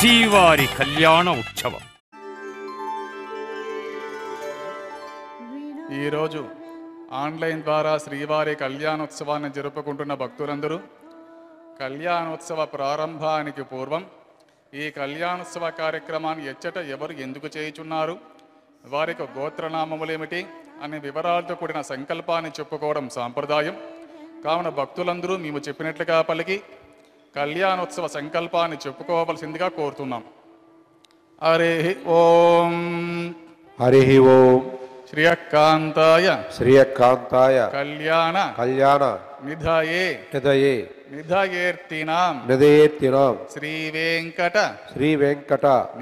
ಶ್ರೀವಾರಿ ಕಲ್ಯಾಣ ಉತ್ಸವ ఈ రోజు ఆన్లైన్ ద్వారా శ్రీవారి కళ్యాణోత్సవాన్ని జరుపుకుంటున్న భక్తులందరూ కళ్యాణోత్సవ ప్రారంభానికి పూర్వం ఈ కళ్యాణోత్సవ కార్యక్రమాన్ని ఎచ్చట ఎవరు ఎందుకు చేయుచున్నారు వారికి గోత్రనామములు ఏమిటి అనే వివరాలతో కూడిన సంకల్పాన్ని చెప్పుకోవడం సాంప్రదాయం కావున భక్తులందరూ మేము చెప్పినట్లుగా పలికి కళ్యాణోత్సవ సంకల్పాన్ని చెప్పుకోవాల్సిందిగా కోరుతున్నాం హరి ఓం హరి ఓం श्रिय कांताय कल्याण कल्याण निधये निधये निधयेर्तिनाम निधयेर्तिनाम श्री वेंकट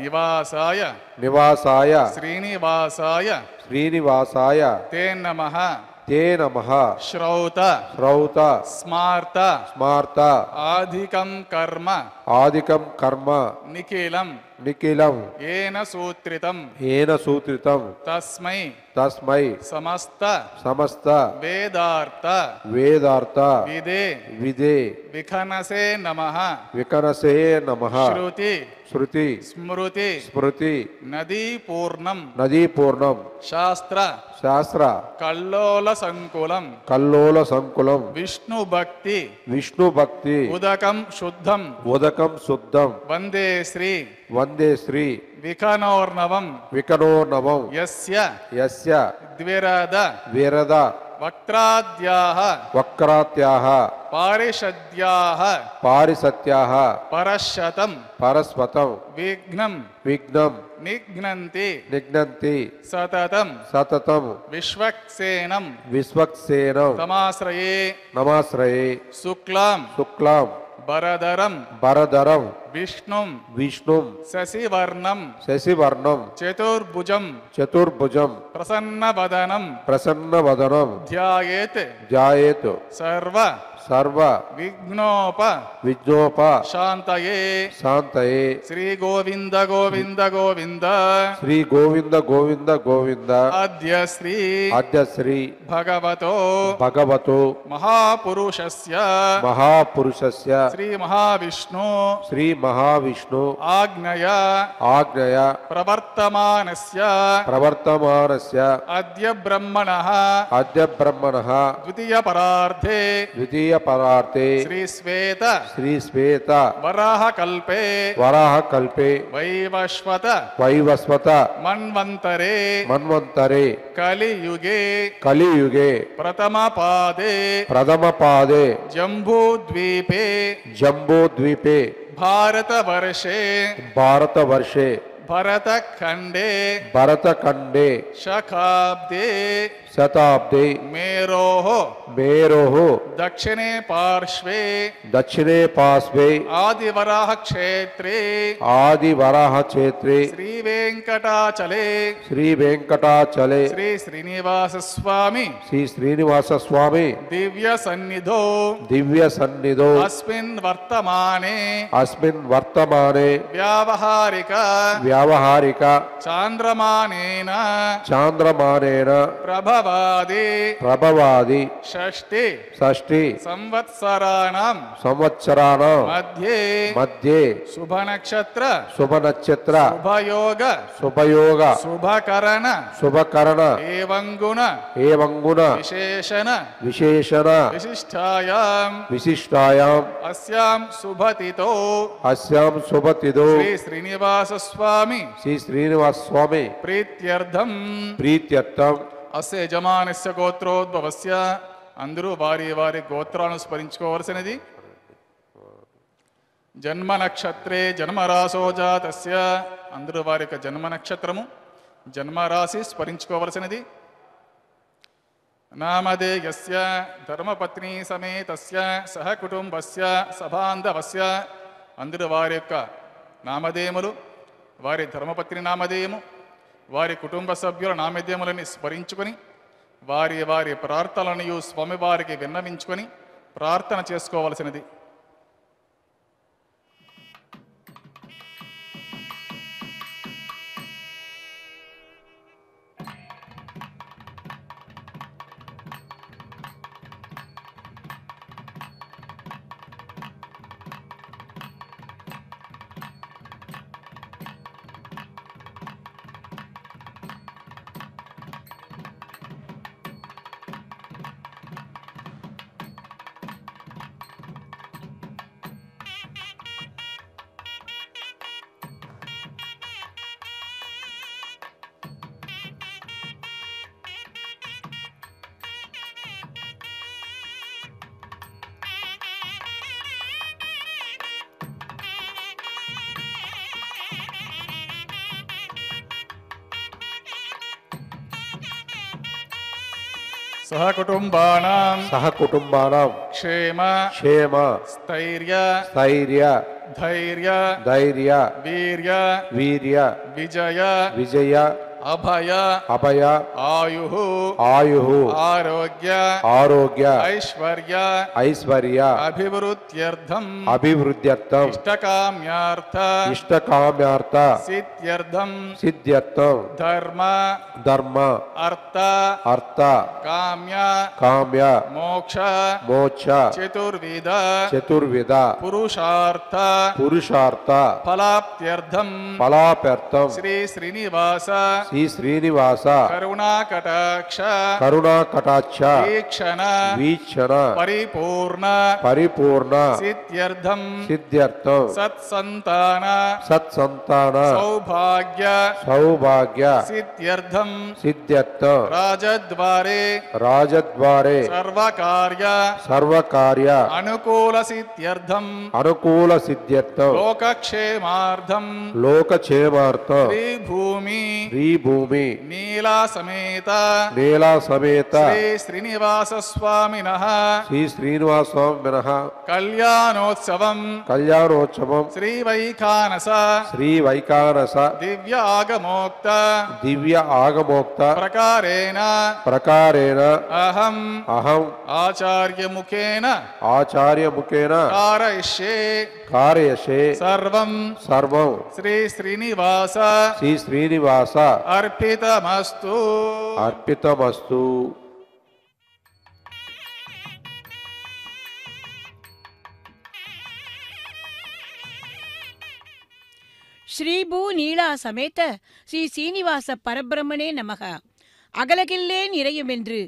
निवासाय निवासाय श्रीनिवासाय श्रीनिवासाय ते नमः श्रौत स्मार्त आदिकं कर्म निखिलं निखिलं येन सूत्रितं तस्मै तस्मै समस्त वेदार्थ विदे विखनसे नमः श्रुति स्मृति नदी पूर्णम शास्त्र कल्लोल संकुलम विष्णु भक्ति उदकम शुद्धम वंदे श्री विकनोर्नवम यस्य द्विरद वक्त्राद्याः पारिषद्याः परस्वतं विघ्नं निघ्नन्ति सततं विश्वक्सेनं नमाश्रये शुक्लां बरदरं विष्णुं शशिवर्णं चतुर्भुजं प्रसन्नवदनं ध्यायेत् सर्व विघ्नोप शांतये श्री गोविंद गोविंद गोविंद अद्य श्री भगवतो महापुरुषस्य श्री महाविष्णु आज्ञया प्रवर्तमानस्य अद्य ब्रह्मणः द्वितीय परार्थे श्री श्वेता वराह कल्पे वैवस्वत मन्वन्तरे कलियुगे प्रथम पादे जम्बूद्वीपे भारतवर्षे भरतखंडे शताब्दे मेरोः दक्षिणे पार्श्वे आदिवराह क्षेत्रे श्री वेंकटाचले श्री श्रीनिवास स्वामी दिव्य सन्निधो अस्मिन् वर्तमाने व्यावहारिक चांद्रमानेन प्रभवादि षष्टि संवत्सराणां मध्ये शुभनक्षत्र शुभकरण एवं गुण विशेषण विशिष्टायां अस्यां शुभतितो श्री श्रीनिवास स्वामी प्रीत्यर्थं अस्य यजमानस्य गोत्रोद्भवस्य अंदरू वारी गोत्रानु स्मरिंचुकोवाल्सिनदि जन्म नक्षत्रे जन्म राशो जातस्य अंदरू वारी का जन्म नक्षत्रमु जन्म राशि स्मरिंचुकोवाल्सिनदि नामधेयस्य धर्मपत्नी समेतस्य सह कुटुंबस्य सभांधवस्य अंदरू वारी का నామధేయములు వారి ధర్మపత్ని నామధేయము వారి కుటుంబ సభ్యుల నామధేయములను స్మరించుకొని వారి ప్రార్థనలను స్వామివారికి విన్నవించుకొని ప్రార్థన చేసుకోవాల్సినది सहकुटुम्बानां क्षेम स्थैर्य धैर्य वीर्य विजय अभय अभय आयुः आयुः आरोग्य आरोग्य ऐश्वर्य ऐश्वर्य अभिवृद्ध्यर्थम अभिवृद्ध्यर्थम इष्टकाम्यार्थ सिद्ध्यर्थम सिद्ध्यर्थम धर्म धर्म अर्थ अर्थ काम्य काम्य मोक्ष मोक्ष चतुर्विध चतुर्विध पुरुषार्थ पुरुषार्थ फलाप्त्यर्थम फलाप्यर्थम श्री श्रीनिवास श्री श्रीनिवास करुणाकटाक्ष करुणाकटाक्ष वीक्षण वीक्षण परिपूर्ण परिपूर्ण सिद्ध्यर्थम सिद्ध्यर्थम सत्संतान सत्संतान सौभाग्य सौभाग्य सिद्ध्यर्थम सिद्ध्यर्थम राजद्वारे राजद्वारे सर्वकार्य सर्वकार्य अनुकूल सिद्ध्यर्थम लोकक्षेमार्थम लोकक्षेमार्थम भूमि भूमि नीला समेत श्री श्रीनिवास स्वामिनः कल्याणोत्सवम् कल्याणोत्सवम् श्री वैखानस दिव्य आगमोक्त प्रकारेण प्रकारेण अहम् आचार्य मुखेन कारयिष्ये सर्वं सर्वं श्री श्रीनिवास श्रीनिवास अर्पितमस्तु अर्पितमस्तु। श्रीभू नीला समेत श्री श्रीनिवास परब्रह्मणे नमः। அகலகில்லே நிறையுமென்று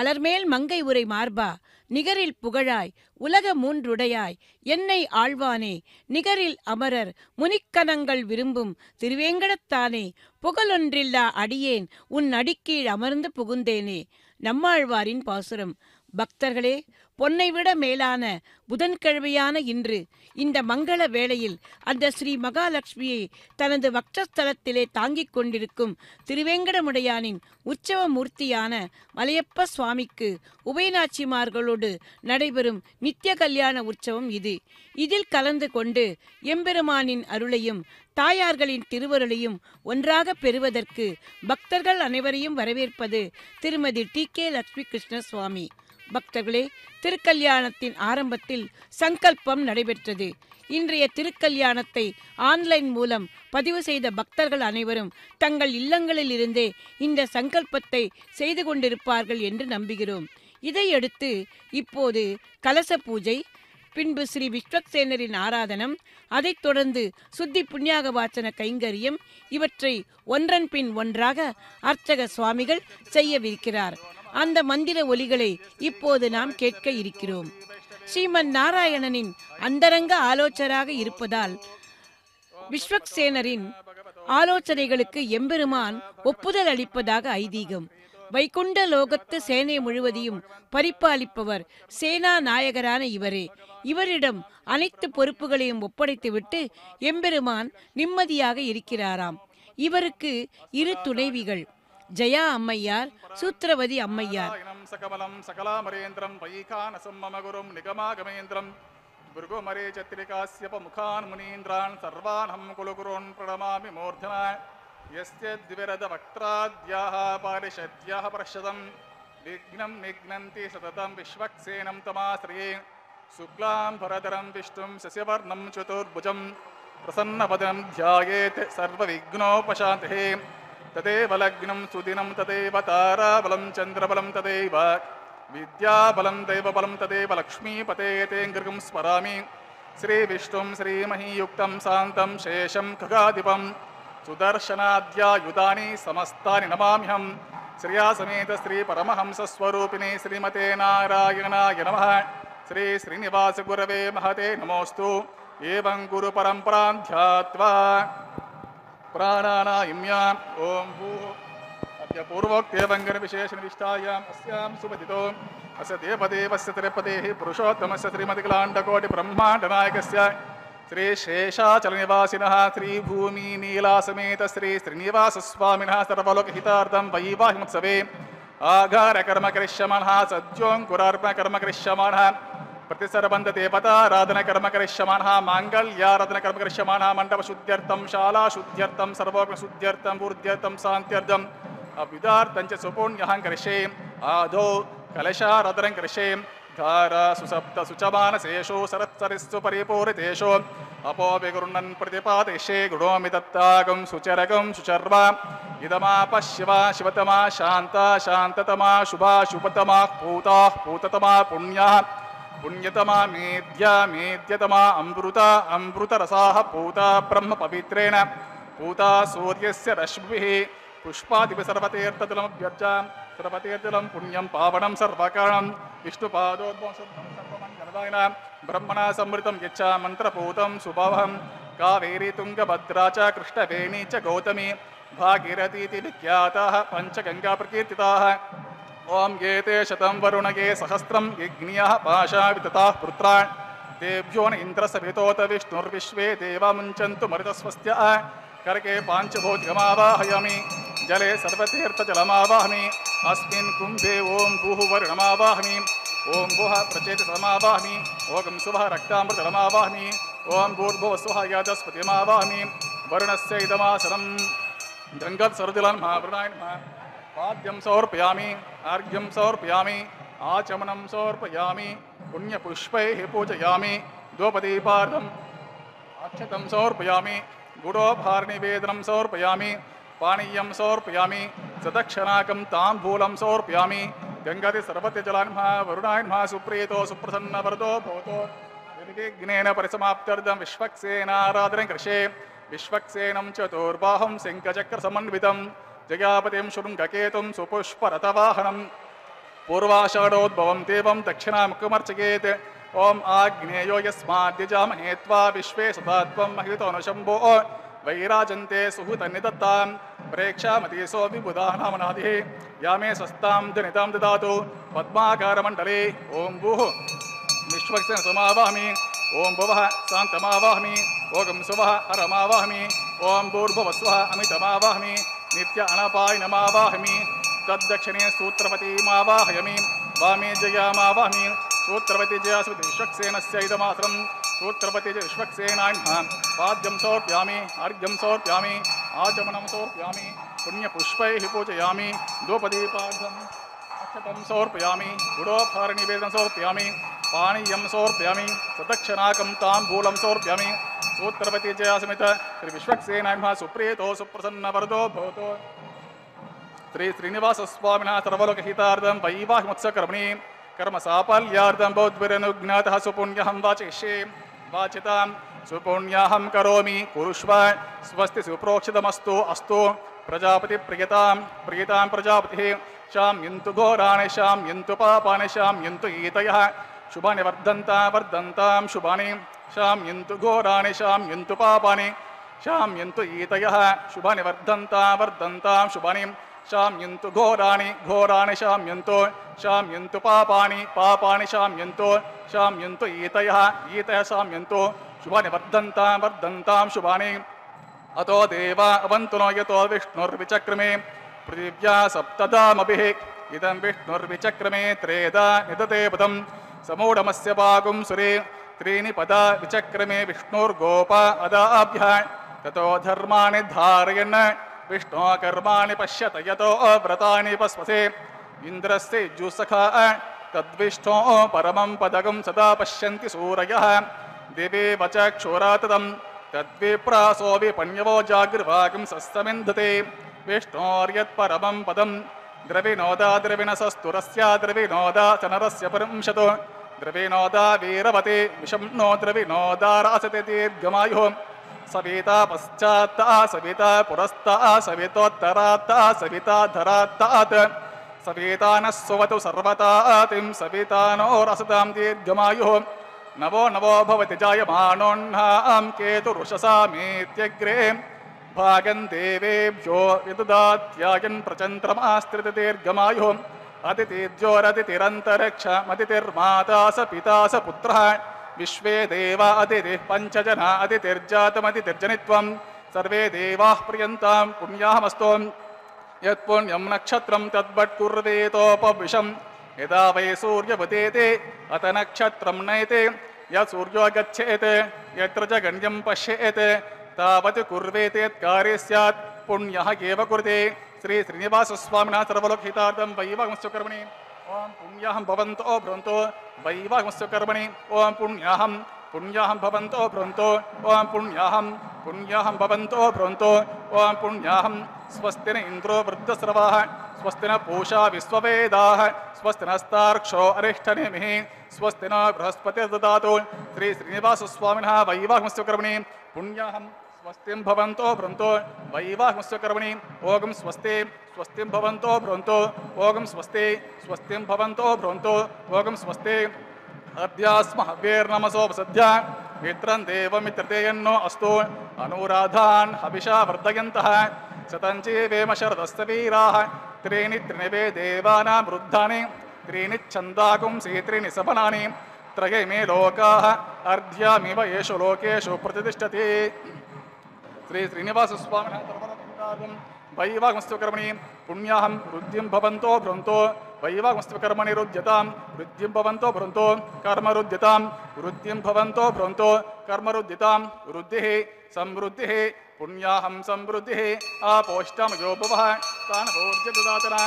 அலர்மேல் மங்கை உரை மார்பா நிகரில் புகழாய் உலக மூன்றுடையாய் என்னை ஆழ்வானே நிகரில் அமரர் முனிக்கணங்கள் விரும்பும் திருவேங்கடத்தானே புகழொன்றில்லா அடியேன் உன் அடிக்கீழ் அமர்ந்து புகுந்தேனே. நம்மாழ்வாரின் பாசுரம். பக்தர்களே, பொன்னை விட மேலான புதன்கிழமையான இன்று இந்த மங்கள வேளையில் அந்த ஸ்ரீ மகாலட்சுமியை தனது வக்ஷஸ்தலத்திலே தாங்கிக் கொண்டிருக்கும் திருவேங்கடமுடையானின் உற்சவ மூர்த்தியான மலையப்ப சுவாமிக்கு உபயநாச்சிமார்களோடு நடைபெறும் நித்திய கல்யாண உற்சவம் இது. இதில் கலந்து கொண்டு எம்பெருமானின் அருளையும் தாயார்களின் திருவருளையும் ஒன்றாக பெறுவதற்கு பக்தர்கள் அனைவரையும் வரவேற்பது திருமதி டி கே லட்சுமி கிருஷ்ண சுவாமி. பக்தர்களே, திருக்கல்யாணத்தின் ஆரம்பத்தில் சங்கல்பம் நடைபெற்றது. இன்றைய திருக்கல்யாணத்தை ஆன்லைன் மூலம் பதிவு செய்த பக்தர்கள் அனைவரும் தங்கள் இல்லங்களில் இருந்தே இந்த சங்கல்பத்தை செய்து கொண்டிருப்பார்கள் என்று நம்புகிறோம். இதையடுத்து இப்போது கலச பூஜை, பின்பு ஸ்ரீ விஸ்வக்சேனரின் ஆராதனம், அதைத் தொடர்ந்து சுத்தி புண்ணியாக வாசன கைங்கரியம், இவற்றை ஒன்றன் பின் ஒன்றாக அர்ச்சக சுவாமிகள் செய்யவிருக்கிறார். அந்த மந்திர ஒலிகளை இப்போது நாம் கேட்க இருக்கிறோம். ஸ்ரீமன் நாராயணனின் அந்தரங்க ஆலோசராக இருப்பதால் விஸ்வக்சேனரின் ஆலோசனைகளுக்கு எம்பெருமான் ஒப்புதல் அளிப்பதாக ஐதீகம். வைகுண்ட லோகத்து சேனை முழுவதையும் பரிபாலிப்பவர் சேனா நாயகரான இவரே. இவரிடம் அனைத்து பொறுப்புகளையும் ஒப்படைத்துவிட்டு எம்பெருமான் நிம்மதியாக இருக்கிறாராம். இவருக்கு இரு துணைவிகள், ஜயா அம்மையார், சூத்திரவதி அம்மையார். तदेव लग्नं सुदिनं तदेव ताराबलं चन्द्रबलं तदेव विद्याबलं दैवबलं तदेव लक्ष्मीपतेते गृहं स्मरामि श्रीविष्णुं श्रीमहीयुक्तं शान्तं शेषं खगाधिपं सुदर्शनाद्यायुधानि समस्तानि नमाम्यहं श्रिया समेत श्रीपरमहंसस्वरूपिणे श्रीमते नारायणाय नमः. श्री श्रीनिवासगुरवे महते नमोऽस्तु. एवं गुरुपरम्परां ध्यात्वा प्राणानायम्यां ओं भूः अद्य पूर्वोक्तेवङ्गन विशेषनिष्ठायाम् अस्यां सुपतितो अस्य देवदेवस्य त्रिपदेः पुरुषोत्तमस्य श्रीमतिक्लाण्डकोटिब्रह्माण्डनायकस्य श्रीशेषाचलनिवासिनः श्रीभूमिनीलासमेत श्री श्रीनिवासस्वामिनः सर्वलोकहितार्थं वैवाहिमोत्सवे आघार कर्म करिष्यमाण सद्योंकुरार्पण कर्म करिष्यमाण प्रतिसरबंधते पताराधन कर्म करिष्यमाण मांगल्याराधन कर्म करिष्यमाण मंडप शुद्ध्यर्थम शाला शुद्ध्यर्थम सर्वोग्न शुद्ध्यर्थम ऊर्ध्यर्थम शांत्यर्थम अभ्युदार्थं च सुपुण्यं करिष्ये आदौ कलशाराधनं करिष्ये धारा सुसप्त सुचमानसेषु सरत्सरिस्सु परिपूरितेषु अपोविगुरुणन् प्रतिपादिशे गुणोमि दत्तागं सुचरगं सुचर्वा इदमाप शिवा शिवतमा शान्ता शान्ततमा शुभा शुभतमा पूता पूततमा पुण्या पुण्यतमा मेद्या मेद्यतमा अमृता अमृतरसाः पूता ब्रह्म पवित्रेण पूता सूर्यस्य रश्मिभिः पुष्पादिभिः सर्वतीर्थतलमभ्यर्चां सर्वतीर्थतलं पुण्यं पावनं सर्वकारणं विष्णुपादोद्भवं ब्रह्मणा समृतं यच्च मन्त्रपूतं सुभवं कावेरी तुङ्गभद्रा च कृष्णवेणी च गौतमी भागीरथी इति विख्याताः पञ्चगङ्गा प्रकीर्तिताः ॐ एते शतं वरुणगे सहस्रं यज्ञियः पाशा वितताः पुत्रान् देव्यो न इन्द्रसभितोत विष्णुर्विश्वे देवा मुञ्चन्तु मरुतस्वस्त्या करके पाञ्चभूतगमावाहयामि जले सर्वतीर्थजलमावाहमि अस्मिन् कुम्भे ओं भूवर्णमावाहमि ओं भुः प्रचेतसमावाहमि ओं सुभः रक्तामृतमावाहमि ओं भूर्भुवः स्वः यजस्पतिमावाहमि वरुणस्य इदमासनं गङ्गासरदिलं महावृणाय पाद्यं समर्पयामि अर्घ्यं समर्पयामि आचमनं समर्पयामि पुण्यपुष्पैः पूजयामि धूपदीपार्थं अक्षतं समर्पयामि गुडोपहारनिवेदनं समर्पयामि पानीयं समर्पयामि सदक्षणाकं ताम्बूलं समर्पयामि गङ्गादि सर्वतीर्थजलाय नमः वरुणाय नमः सुप्रीतो सुप्रसन्नवरदो भवतो विघ्नेन परिसमाप्त्यर्थं विश्वक्सेनाराधनं कृषे विश्वक्सेनं चतुर्बाहुं शङ्खचक्रसमन्वितं जयापतिं शृङ्गकेतुं सुपुष्परथवाहनं पूर्वाषाढोद्भवं देवं दक्षिणामुखमर्चयेत् ओं आग्नेयो यस्माद्यजामहेत्वा विश्वे सदात्वं महितोऽनुशम्भो वैराजन्ते सुहृतन्निदत्तां प्रेक्षामती सोऽविबुधानामनादिः यामे स्वस्तां जनितां ददातु पद्माकारमण्डले ओं भुः विश्वक्सेन समावाहमि ओं भुवः शान्तमावाहमि ओं सुवः हरमावाहमि ओं भूर्भुवः स्वः अमितमावाहमि नित्य अनपायिनमावाहमि तद्दक्षिणे सूत्रपतिमावाहयामि वामे जयामावाहमि सूत्रपति जयास्मृति विश्वक्सेनस्य इदमात्रं सूत्रपति जय विश्वक्सेनाय नमः पाद्यं समर्पयामि अर्घ्यं समर्पयामि आचमनं समर्पयामि पुण्यपुष्पैः पूजयामि धूपदीपार्थं अक्षतं समर्पयामि गुडोपहारनिवेदनं समर्पयामि पानीयं समर्पयामि सदक्षणाकं ताम्बूलं समर्पयामि सूत्रपति जयास्मृत श्री विश्वक्सेनाय नमः सुप्रीतो सुप्रसन्नवरदो भवतो श्री श्रीनिवासस्वामिनः सर्वलोकहितार्थं वैवाहिमोत्सवकर्मणि कर्म साफल्यार्थं बौद्धिरनुज्ञातः सुपुण्यहं वाचयिष्ये वाचितां सुपुण्याहं करोमि कुरुष्व स्वस्ति सुप्रोक्षितमस्तु अस्तु प्रजापतिप्रियतां प्रियतां प्रजापतिः शाम्यन्तु घोराणि शाम्यन्तु पापानि शाम्यन्तु एतयः शुभानि वर्धन्तां वर्धन्तां शुभानि शाम्यन्तु घोराणि शाम्यन्तु पापानि शाम्यन्तु एतयः शुभानि वर्धन्तां वर्धन्तां शुभानि शाम्यन्तु घोराणि घोराणि शाम्यन्तु पापानि पापानि शाम्यन्तु एतयः एतयः शाम्यन्तु शुभानि वर्धन्तां वर्धन्तां शुभानि अतो देवा अवन्तु नो यतो विष्णुर्विचक्रमे पृथिव्या सप्तदामभिः इदं विष्णुर्विचक्रमे त्रेधा निदते पदं समूढमस्य भागुं सुरे त्रीणि पदा विचक्रमे विष्णुर्गोपा अदाभ्यः ततो धर्माणि धारयन् विष्णो कर्माणि पश्यत यतो व्रतानि पस्वसे इन्द्रस्य जुसखा तद्विष्णो परमं पदगं सदा पश्यन्ति सूरयः दिवे वचक्षुराततं तद्विप्रासो विपण्यवो जागृभागं सस्तमिन्धते विष्णोर्यत्परमं पदं द्रविणोदा द्रविणसस्तुरस्य द्रविणोदा चनरस्य परंशतो द्रविणोदा वीरवते विषं नो द्रविणोदा रासते दीर्घमायुः सविता पश्चात्ता सविता पुरस्ता सवितोत्तरात्ता सविता धरात्तात् सविता न सुवतु सर्वता तिं सविता नो रसतां दीर्घमायुः नवो नवो भवति जायमानोऽह्नां केतुरुषसामेत्यग्रे भागं देवेभ्यो यदुदात्यायन् प्रचन्द्रमास्त्रिति दीर्घमायुः अतिथिज्योरतिथिरन्तरिक्षमतिथिर्माता स पिता स पुत्रः विश्वे देवा अतिथिः पञ्चजना अतिथिर्जातमतिथिर्जनित्वं सर्वे देवाः प्रियन्तां पुण्याहमस्तु यत्पुण्यं नक्षत्रं तद्वत् कुर्ते तोपविशं यदा वै सूर्यपतेते अत नक्षत्रं नयते यूर्यो गच्छेत् यत्र च गण्यं पश्येत् तावत् कुर्वेत् यत्कार्यं स्यात् पुण्यः एव कुर्ते। श्री श्रीनिवासस्वामिनः सर्वलोकहितार्थं वैवाहमस्त्वकर्मणि ओं पुण्याहं भवन्तो भ्रुवन्तु वैवाहमस्त्वकर्मणि ओं पुण्याहं पुण्याहं भवन्तो भ्रुवन्तु ओं पुण्याहं पुण्याहं भवन्तो भ्रुवन्तु ओं पुण्याहं। स्वस्ति न इन्द्रो वृद्धस्रवाः स्वस्ति न पूषा विश्ववेदाः स्वस्ति नस्तार्क्ष्यो अरिष्ठनेमिः स्वस्ति न बृहस्पतिर्ददातु। श्री श्रीनिवासस्वामिनः वैवाहमस्त्वकर्मणि पुण्याहं स्वस्तिं भवन्तो भ्रुवन्तु वैवाहमस्त्वकर्मणि ओं स्वस्ति स्वस्तिं भवन्तो भ्रुवन्तु ओं स्वस्ति स्वस्तिं भवन्तो भ्रुवन्तु ओं स्वस्ति। अद्यास्महव्येर्नमसो वसद्या मित्रं देवमित्रतेयन्नो अस्तु अनुराधान् हविषा वर्धयन्तः शतञ्जीवेम शरदस्य वीराः त्रीणि त्रिणवे देवानां वृद्धानि त्रीणि छन्दागुंसि त्रीणि सपनानि त्रये मे लोकाः अर्ध्यामिव येषु लोकेषु प्रतिष्ठते। श्री श्रीनिवासस्वामिनः सर्वलोकहितार्थं वैवाहमस्त्वकर्मणि पुण्याहं वृद्धिं भवन्तो भ्रुवन्तु वैवाहमस्त्वकर्मणि रुध्यतां वृद्धिं भवन्तो भ्रुवन्तु कर्म रुध्यतां वृद्धिं भवन्तो भ्रुवन्तु कर्म रुध्यतां वृद्धिः समृद्धिः पुण्याहं समृद्धिः आपोष्टमयोभवः तानभोर्जदातना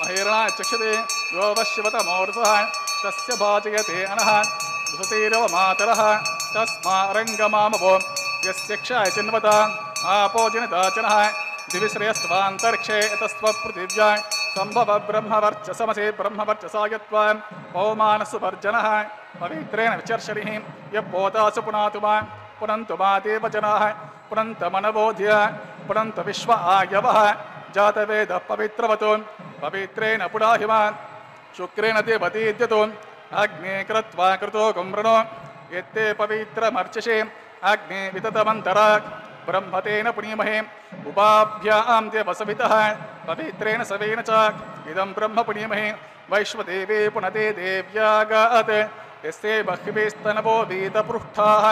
महिर्णा चक्षते यो वश्यवतमोर्धः तस्य भाजयते अनः धृतिरव मातरः तस्मारङ्गमामवो यस्य क्षाय चिन्वता आपो जनिताचनः दिविश्रेयस्वान्तरिक्षे यतस्व पृथिव्या संभव ब्रह्मवर्चसमसे ब्रह्मवर्चसायत्वा पौमानसुपर्जनः पवित्रेण विचर्षणिः यपोतासु पुनातु मा पुनन्तु मा देवजनाः पुनन्तमनबोध्य पुनन्त विश्व आयवः जातवेदः पवित्रवतो पवित्रेण पुडाहि मा शुक्रेण देवतीद्यतो अग्ने कृत्वा कृतो गुम्रणो यत्ते पवित्रमर्चसे अग्ने विततमन्तरा ब्रह्मतेन पुणीमहे उपाभ्यां देवसवितः पवित्रेण सवेन च इदं ब्रह्म पुणीमहे वैश्वदेवे पुनते देव्यागात् यस्ते बह्वीस्तनवो वीतपृष्ठाः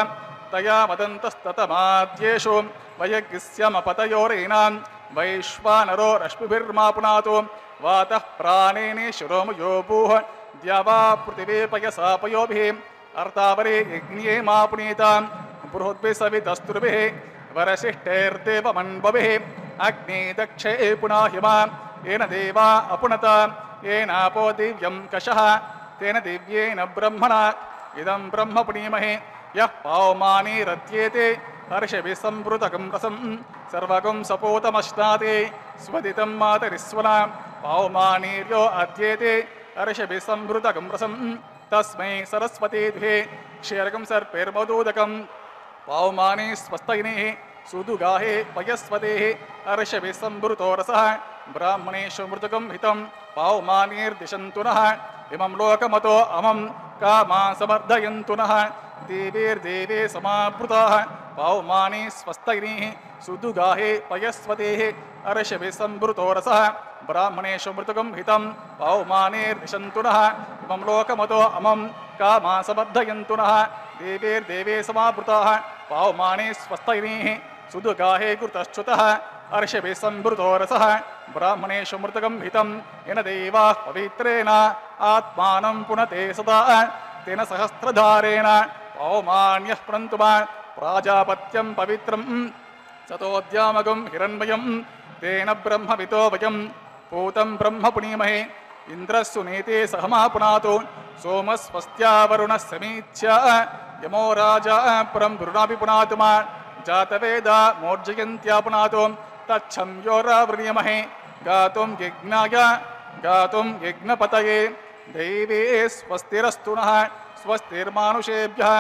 तया वदन्तस्ततमाद्येषु वयज्ञस्यमपतयोरेणां वैश्वानरो रश्मिभिर्मा पुनातु वातः प्राणेने शिरोमयो भूः द्यावा पृथिवे पयसा पयोभिः अर्तावरे यज्ञे मा पुनीतां बृहद्भिः सवितस्तुर्भिः वरसिष्ठैर्देवमन्वभिः अग्नि दक्षे पुनाहिमा येन देवा अपुनता येनापो दिव्यं कषः तेन दिव्येन ब्रह्मणा इदं ब्रह्म पुणीमहे यः पावमानिरत्येते हर्षभिः संवृतकं रसं सर्वगं सपोतमश्नाते स्वदितं मातरिस्वना पावमानिर्यो अध्येते हर्षभिः संवृतकं रसं तस्मै सरस्वती द्वे क्षीरकं सर्पैर्मदूदकं पावमाने स्वस्तयिने सुदुगाहे पयस्वते हर्षभिः संवृतो रसः ब्राह्मणेषु मृतकं हितं पावमानिर्दिशन्तु नः इमं लोकमतो अमं कामां समर्धयन्तु नः देवेर्देवे समावृताः पावमाने स्वस्तयिने सुदुगाहे पयस्वते हर्षभिः संवृतो रसः ब्राह्मणेषु मृतकं हितं पावमानिर्दिशन्तु नः इमं लोकमतो अमं कामां समर्धयन्तु नः देवेर्देवे समावृताः पावमाने स्वस्तयिनीः सुदुगाहे कृतश्च्युतः हर्षभिः संवृतो रसः ब्राह्मणेषु मृतकं हितं येन देवाः पवित्रेण आत्मानं पुनते सदा तेन सहस्रधारेण पावमान्यः पुनन्तु मा प्राजापत्यं पवित्रं सतोद्यामगं हिरण्मयं तेन ब्रह्मवितो वयं पूतं ब्रह्म पुणीमहे इन्द्रस्सुनीते सहमा पुनातु सोमस्वस्त्या वरुणस्समीच्या यमो राजा परं वरुणापि पुनातु मा जातवेदा मोर्जयन्त्या पुनातु तच्छं योरावृणीमहे गातुं यज्ञपतये दैवे स्वस्तिरस्तु नः स्वस्तिर्मानुषेभ्यः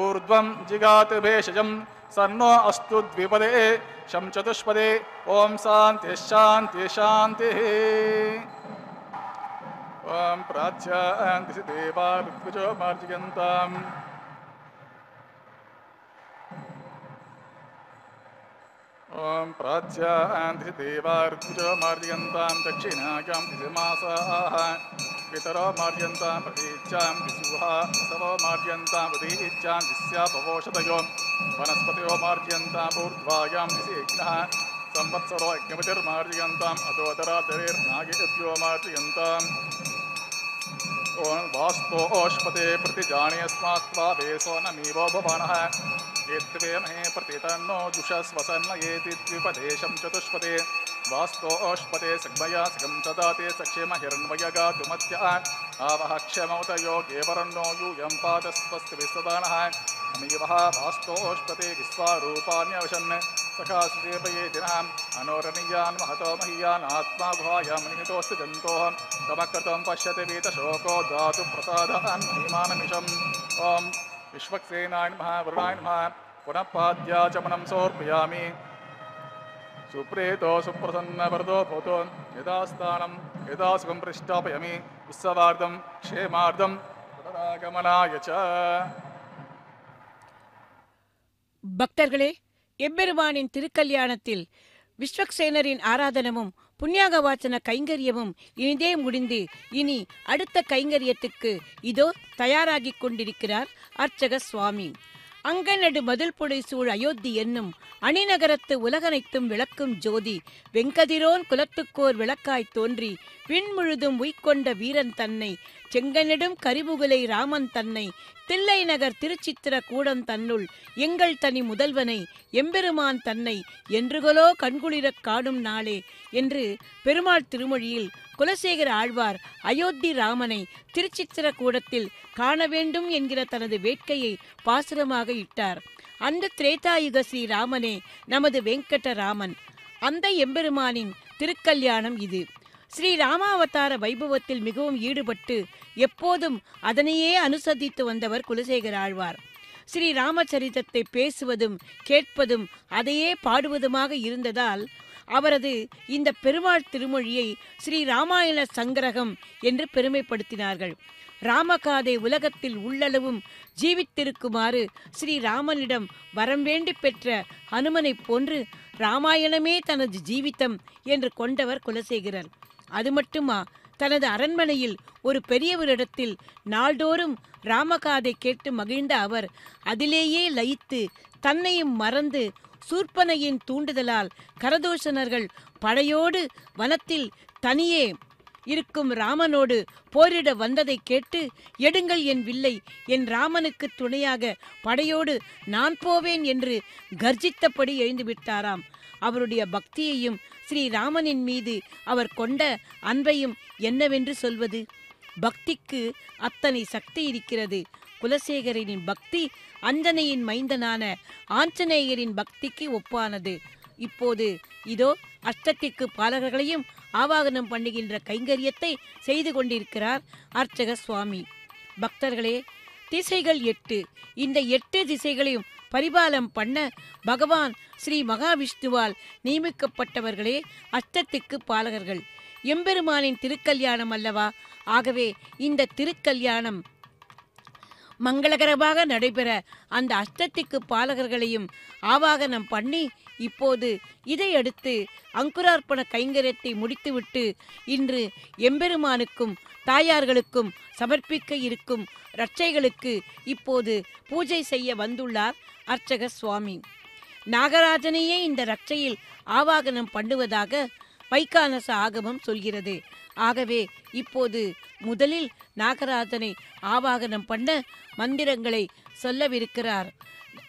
ऊर्ध्वं जिगातु भेषजं सन्नो अस्तु द्विपदे शं चतुष्पदे ओं शान्तिः शान्तिः शान्तिः। ओं प्राच्यान्ति देवा ऋत्विजो मार्जयन्ताम् ओं प्राच्यान्ति देवा ऋत्विजो मार्जयन्ताम् दक्षिणायां दिशमासाः पितरो मार्जयन्ताम् प्रतीच्यां दिशुहा असवो मार्जयन्ताम् प्रतीच्यां दिश्या भवोषधयो वनस्पतयो मार्जयन्ताम् ऊर्ध्वायां दिशेग्नः संवत्सरो यज्ञपतिर्मार्जयन्ताम् अथोदराधरेर्नागेभ्योमार्जयन्ताम् वास्तो ओष्पते प्रतिजानेस्मात्वावेशो नमीवो भुवनः यत्त्वे महे प्रतितन्नो जुषस्वसन्नयेतित्युपदेशं चतुष्पते वास्तो ओष्पते सग्मया सगं ददाते सक्षेम हिरण्वयगातुमत्य आवह क्षमोदयो गेवरन्नो यूयं पादस्वस्ति विस्तदानः अमीवः वास्तो ओष्पते विश्वारूपाण्यवशन् सखा सुदेवये दिनाम् अनोरणीयान् महतो महीयान् आत्मा गुहायां निहितोऽस्ति जन्तोः तव कृतं पश्यति वीतशोको दातु प्रसादान् महिमानमिषम् ॐ विश्वक्सेनाय नमः वरुणाय नमः पुनः पाद्याचमनं समर्पयामि सुप्रेतो सुप्रसन्न वरदो भूतो यदास्थानं यदा सुखं प्रष्टापयामि उत्सवार्धं क्षेमार्धं पुनरागमनाय च भक्तர்களே எம்பெருமானின் திருக்கல்யாணத்தில் விஸ்வக்சேனரின் ஆராதனமும் புண்ணியாக வாசன கைங்கரியமும் இனிதே முடிந்து இனி அடுத்த கைங்கரியத்துக்கு இதோ தயாராகி கொண்டிருக்கிறார் அர்ச்சக சுவாமி. அங்கநடு மதில் புடை சூழ் அயோத்தி என்னும் அணிநகரத்து உலகனைத்தும் விளக்கும் ஜோதி வெங்கதிரோன் குலத்துக்கோர் விளக்காய் தோன்றி விண்முழுதும் உய்கொண்ட வீரன் தன்னை செங்கநெடும் கரிமுகுலை ராமன் தன்னை தில்லை நகர் திருச்சித்திர கூடம் தன்னுள் எங்கள் தனி முதல்வனை எம்பெருமான் தன்னை என்றுகொலோ கண்குளிரக் காணும் நாளே என்று பெருமாள் திருமொழியில் குலசேகர ஆழ்வார் அயோத்தி ராமனை திருச்சித்திர கூடத்தில் காண வேண்டும் என்கிற தனது வேட்கையை பாசுரமாக இட்டார். அந்த திரேதாயுக ஸ்ரீராமனே நமது வெங்கடராமன். அந்த எம்பெருமானின் திருக்கல்யாணம் இது. ஸ்ரீ ராமாவதார வைபவத்தில் மிகவும் ஈடுபட்டு எப்போதும் அதனையே அனுசரித்து வந்தவர் குலசேகர ஆழ்வார். ஸ்ரீ ராமச்சரிதத்தை பேசுவதும் கேட்பதும் அதையே பாடுவதுமாக இருந்ததால் அவரது இந்த பெருமாள் திருமொழியை ஸ்ரீ ராமாயண சங்கரகம் என்று பெருமைப்படுத்தினார்கள். ராமகாதை உலகத்தில் உள்ளளவும் ஜீவித்திருக்குமாறு ஸ்ரீராமனிடம் வரம் வேண்டி பெற்ற ஹனுமனை போன்று ராமாயணமே தனது ஜீவிதம் என்று கொண்டவர் குலசேகரர். அது மட்டுமா, தனது அரண்மனையில் ஒரு பெரியவரிடத்தில் நாள்தோறும் ராமகாதை கேட்டு மகிழ்ந்த அவர் அதிலேயே லயித்து தன்னையும் மறந்து சூர்பனையின் தூண்டுதலால் கரதூஷணர்கள் படையோடு வனத்தில் தனியே இருக்கும் ராமனோடு போரிட வந்ததை கேட்டு எடுங்கள் என் வில்லை, என் ராமனுக்கு துணையாக படையோடு நான் போவேன் என்று கர்ஜித்தபடி எழுந்துவிட்டாராம். அவருடைய பக்தியையும் ஸ்ரீராமனின் மீது அவர் கொண்ட அன்பையும் என்னவென்று சொல்வது? பக்திக்கு அத்தனை சக்தி இருக்கிறது. குலசேகரனின் பக்தி அஞ்சனையின் மைந்தனான ஆஞ்சநேயரின் பக்திக்கு ஒப்பானது. இப்போது இதோ அஷ்டத்திற்கு பாலகர்களையும் ஆவாகனம் பண்ணுகின்ற கைங்கரியத்தை செய்து கொண்டிருக்கிறார் அர்ச்சக சுவாமி. பக்தர்களே, திசைகள் 8. இந்த 8 திசைகளையும் பரிபாலம் பண்ண பகவான் ஸ்ரீ மகாவிஷ்ணுவால் நியமிக்கப்பட்டவர்களே அஷ்டத்திற்கு பாலகர்கள். எம்பெருமானின் திருக்கல்யாணம் அல்லவா? ஆகவே இந்த திருக்கல்யாணம் மங்களகரமாக நடைபெற அந்த அஷ்டத்திக்கு பாலகர்களையும் ஆவாகனம் பண்ணி இப்போது இதையடுத்து அங்குரார்ப்பண கைங்கரியத்தை முடித்துவிட்டு இன்று எம்பெருமானுக்கும் தாயார்களுக்கும் சமர்ப்பிக்க இருக்கும் இரட்சைகளுக்கு இப்போது பூஜை செய்ய வந்துள்ளார் அர்ச்சக சுவாமி. நாகராஜனையே இந்த இரட்சையில் ஆவாகனம் பண்ணுவதாக வைகானச ஆகமம் சொல்கிறது. ஆகவே இப்போது முதலில் நாகராஜனை ஆவாகனம் பண்ண மந்திரங்களை சொல்லவிருக்கிறார்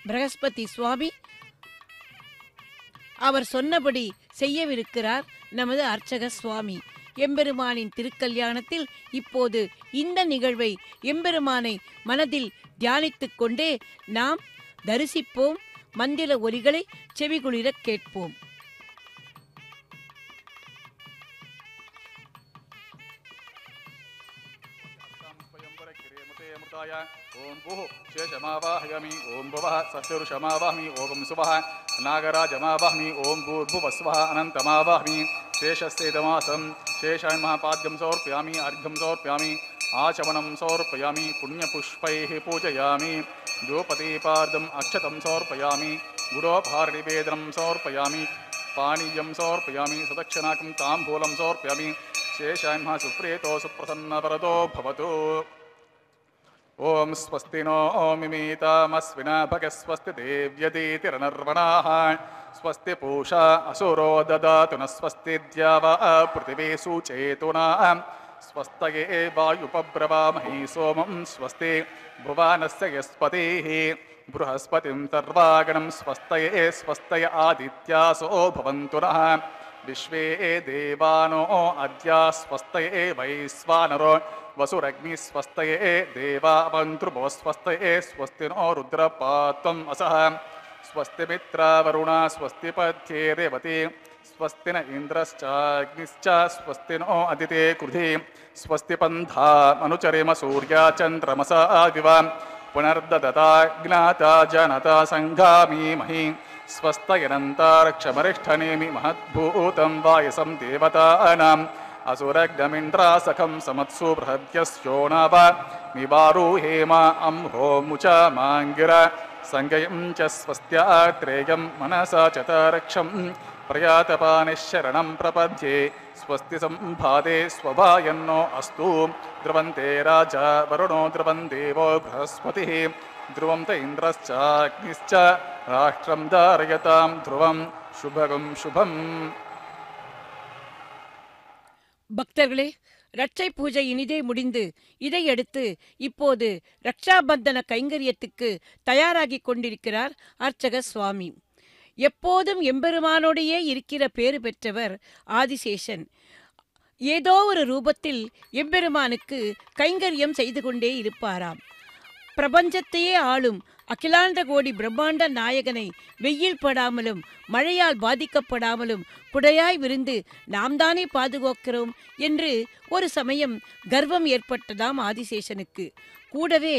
பிரகஸ்பதி சுவாமி. அவர் சொன்னபடி செய்யவிருக்கிறார் நமது அர்ச்சக சுவாமி. எம்பெருமானின் திருக்கல்யாணத்தில் இப்போது இந்த நிகழ்வை எம்பெருமானை மனதில் தியானித்து கொண்டே நாம் தரிசிப்போம். மந்திர ஒலிகளை செவிகுளிர கேட்போம். ओम भुः शेषमावाहयामि ओम भुवः सत्युरुषमावाहमि ओम सुवः नागराजमावाहमि ओम भूर्भुवस्वः अनन्तमावाहमि शेषस्तेदमासं शेषाय महापाद्यं समर्पयामि अर्घ्यं समर्पयामि आचमनं समर्पयामि पुण्यपुष्पैः पूजयामि धूपदीपार्धं अक्षतं समर्पयामि गुडोपहारनिवेदनं समर्पयामि पानीयं समर्पयामि सदक्षिणाकं ताम्बूलं समर्पयामि शेषाय महा सुप्रेतो सुप्रसन्नवरदो भवतु ओम स्वस्ति नो ओमिमीतमस्विना भगस्वस्ति देव्यतीतिरनर्वणाः स्वस्ति पूषा असुरो ददातु न स्वस्ति द्यावा पृथिवी सूचयेतुनाः स्वस्तये वायुपब्रवामहे सोमं स्वस्ति भुवनस्य यस्पतिः बृहस्पतिं सर्वागणं स्वस्तये स्वस्तय आदित्यासो भवन्तु नः विश्वे देवानो अद्या स्वस्तये वैश्वानरो वसुरग्नि स्वस्तये देवा मंत्रुभो स्वस्तये स्वस्ति नो रुद्रपात्वम् असः स्वस्ति मित्रावरुणा स्वस्ति पथ्ये रेवती स्वस्ति न इंद्रश्चाग्निश्च स्वस्ति नो अदिते कृधि स्वस्ति पन्था मनुचरेम सूर्या चंद्रमसा आदिव पुनर्ददताग्नाता जनता संघामीमहि स्वस्तयनन्तारक्षमरिष्ठनेमि महद्भूतं वायसं देवतानाम् असुरग्निमिन्द्रासखं समत्सु बृहद्यस्योनाव निवारुहेमा अं होमुचा माङ्गिर संगयं च स्वस्त्यात्रेयं मनसा चतारक्षं प्रयातपानिशरणं प्रपद्ये स्वस्ति सम्भादे स्वभायन्नो अस्तु द्रुवन्ते राजा वरुणो द्रुवन् देवो बृहस्पतिः ध्रुवं ते इन्द्रश्चाग्निश्च राष्ट्रं धारयतां ध्रुवं शुभगं शुभम् பக்தர்களே, ரட்சை பூஜை இனிதே முடிந்து இதையடுத்து இப்போது ரட்சாபந்தன கைங்கரியத்துக்கு தயாராகி கொண்டிருக்கிறார் அர்ச்சக சுவாமி. எப்போதும் எம்பெருமானோடையே இருக்கிற பேறு பெற்றவர் ஆதிசேஷன் ஏதோ ஒரு ரூபத்தில் எம்பெருமானுக்கு கைங்கரியம் செய்து கொண்டே இருப்பாராம். பிரபஞ்சத்தையே ஆளும் அகிலாண்ட கோடி பிரம்மாண்ட நாயகனை வெயில் படாமலும் மழையால் பாதிக்கப்படாமலும் புடையாய் விருந்து நாம் தானே பாதுகாக்கிறோம் என்று ஒரு சமயம் கர்வம் ஏற்பட்டதாம் ஆதிசேஷனுக்கு. கூடவே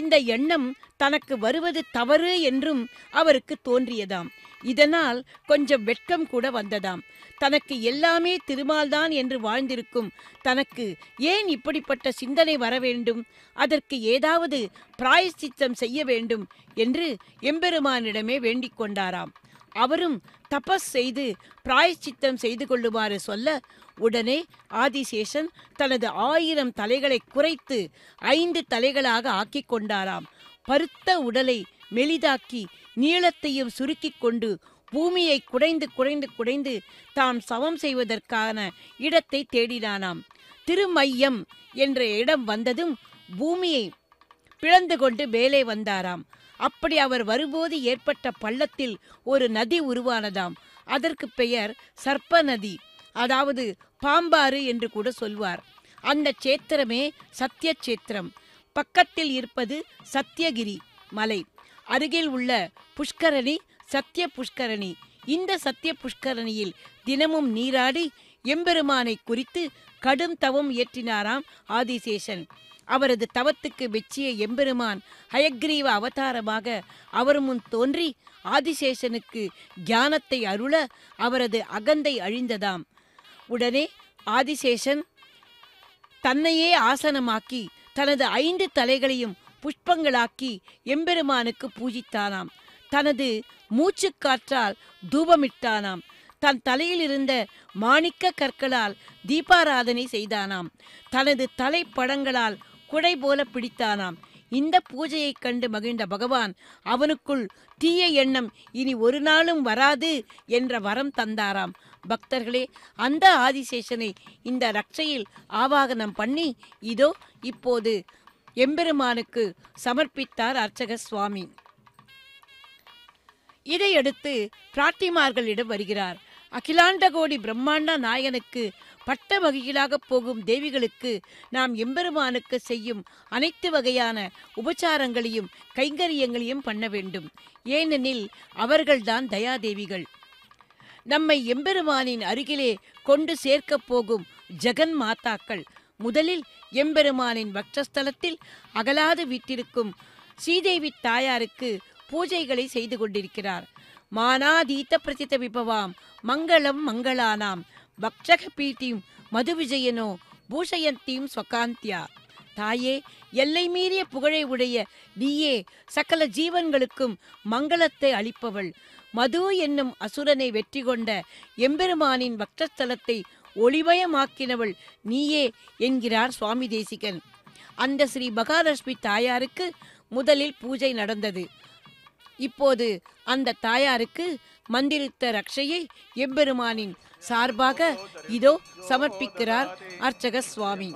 இந்த எண்ணம் தனக்கு வருவது தவறு என்றும் அவருக்கு தோன்றியதாம். இதனால் கொஞ்சம் வெட்கம் கூட வந்ததாம். தனக்கு எல்லாமே திருமால்தான் என்று வாழ்ந்திருக்கும் தனக்கு ஏன் இப்படிப்பட்ட சிந்தனை வர வேண்டும், அதற்கு ஏதாவது பிராயச்சித்தம் செய்ய வேண்டும் என்று எம்பெருமானிடமே வேண்டிக் கொண்டாராம். அவரும் தபஸ் செய்து பிராயச்சித்தம் செய்து கொள்ளுமாறு சொல்ல உடனே ஆதிசேஷன் தனது 1000 தலைகளை குறைத்து 5 தலைகளாக ஆக்கி கொண்டாராம். பருத்த உடலை மெலிதாக்கி நீளத்தையும் சுருக்கி கொண்டு பூமியை குடைந்து குடைந்து குடைந்து தாம் சவம் செய்வதற்கான இடத்தை தேடினானாம். திருமையம் என்ற இடம் வந்ததும் பூமியை பிளந்து கொண்டு மேலே வந்தாராம். அப்படி அவர் வரும்போது ஏற்பட்ட பள்ளத்தில் ஒரு நதி உருவானதாம். அதற்கு பெயர் சர்ப்ப நதி, அதாவது பாம்பாறு என்று கூட சொல்வார். அந்த சேத்திரமே சத்திய சேத்திரம். பக்கத்தில் இருப்பது சத்தியகிரி மலை, அருகில் உள்ள புஷ்கரணி சத்திய புஷ்கரணி. இந்த சத்திய புஷ்கரணியில் தினமும் நீராடி எம்பெருமானை குறித்து கடும் தவம் இயற்றினாராம் ஆதிசேஷன். அவரது தவத்துக்கு மெச்சிய எம்பெருமான் ஹயக்ரீவ அவதாரமாக அவர் முன் தோன்றி ஆதிசேஷனுக்கு ஞானத்தை அருள அவரது அகந்தை அழிந்ததாம். உடனே ஆதிசேஷன் தன்னையே ஆசனமாக்கி தனது 5 தலைகளையும் புஷ்பங்களாக்கி எம்பெருமானுக்கு பூஜித்தானாம். தனது மூச்சு காற்றால் தூபமிட்டானாம். தன் தலையில் இருந்த மாணிக்க கற்களால் தீபாராதனை செய்தானாம். தனது தலை படங்களால் குடை போல பிடித்தானாம். இந்த பூஜையை கண்டு மகிழ்ந்த பகவான் அவனுக்குள் தீய எண்ணம் இனி ஒரு நாளும் வராது என்ற வரம் தந்தாராம். பக்தர்களே, அந்த ஆதிசேஷனை இந்த ரட்சையில் ஆவாகனம் பண்ணி இதோ இப்போது எம்பெருமானுக்கு சமர்ப்பித்தார் அர்ச்சக சுவாமி. இதையடுத்து பிராட்டிமார்களிடம் வருகிறார். அகிலாண்ட கோடி பிரம்மாண்ட நாயனுக்கு பட்ட வகையிலாக போகும் தேவிகளுக்கு நாம் எம்பெருமானுக்கு செய்யும் அனைத்து வகையான உபச்சாரங்களையும் கைங்கரியங்களையும் பண்ண வேண்டும். ஏனெனில் அவர்கள்தான் தயாதேவிகள். நம்மை எம்பெருமானின் அருகிலே கொண்டு சேர்க்க போகும் ஜெகன் மாதாக்கள். முதலில் எம்பெருமானின் வக்ஷஸ்தலத்தில் அகலாது விட்டிருக்கும் ஸ்ரீதேவி தாயாருக்கு பூஜைகளை செய்து கொண்டிருக்கிறார். மானாதீத பிரதித விபவாம் மங்களம் மங்களானாம் வக்ஷக பீட்டிம் மது விஜயனோ பூஷயந்தீம் ஸ்வகாந்தியா. தாயே, எல்லை மீறிய புகழை உடைய நீயே சகல ஜீவன்களுக்கும் மங்களத்தை அளிப்பவள். மது என்னும் அசுரனை வெற்றி கொண்ட எம்பெருமானின் வக்ஷஸ்தலத்தை ஒளிமயமாக்கினவள் நீயே என்கிறார் சுவாமி தேசிகன். அந்த ஸ்ரீ மகாலட்சுமி தாயாருக்கு முதலில் பூஜை நடந்தது. இப்போது அந்த தாயாருக்கு மந்திரித்த ரக்ஷையை எம்பெருமானின் சார்பாக இதோ சமர்ப்பிக்கிறார் அர்ச்சக சுவாமி.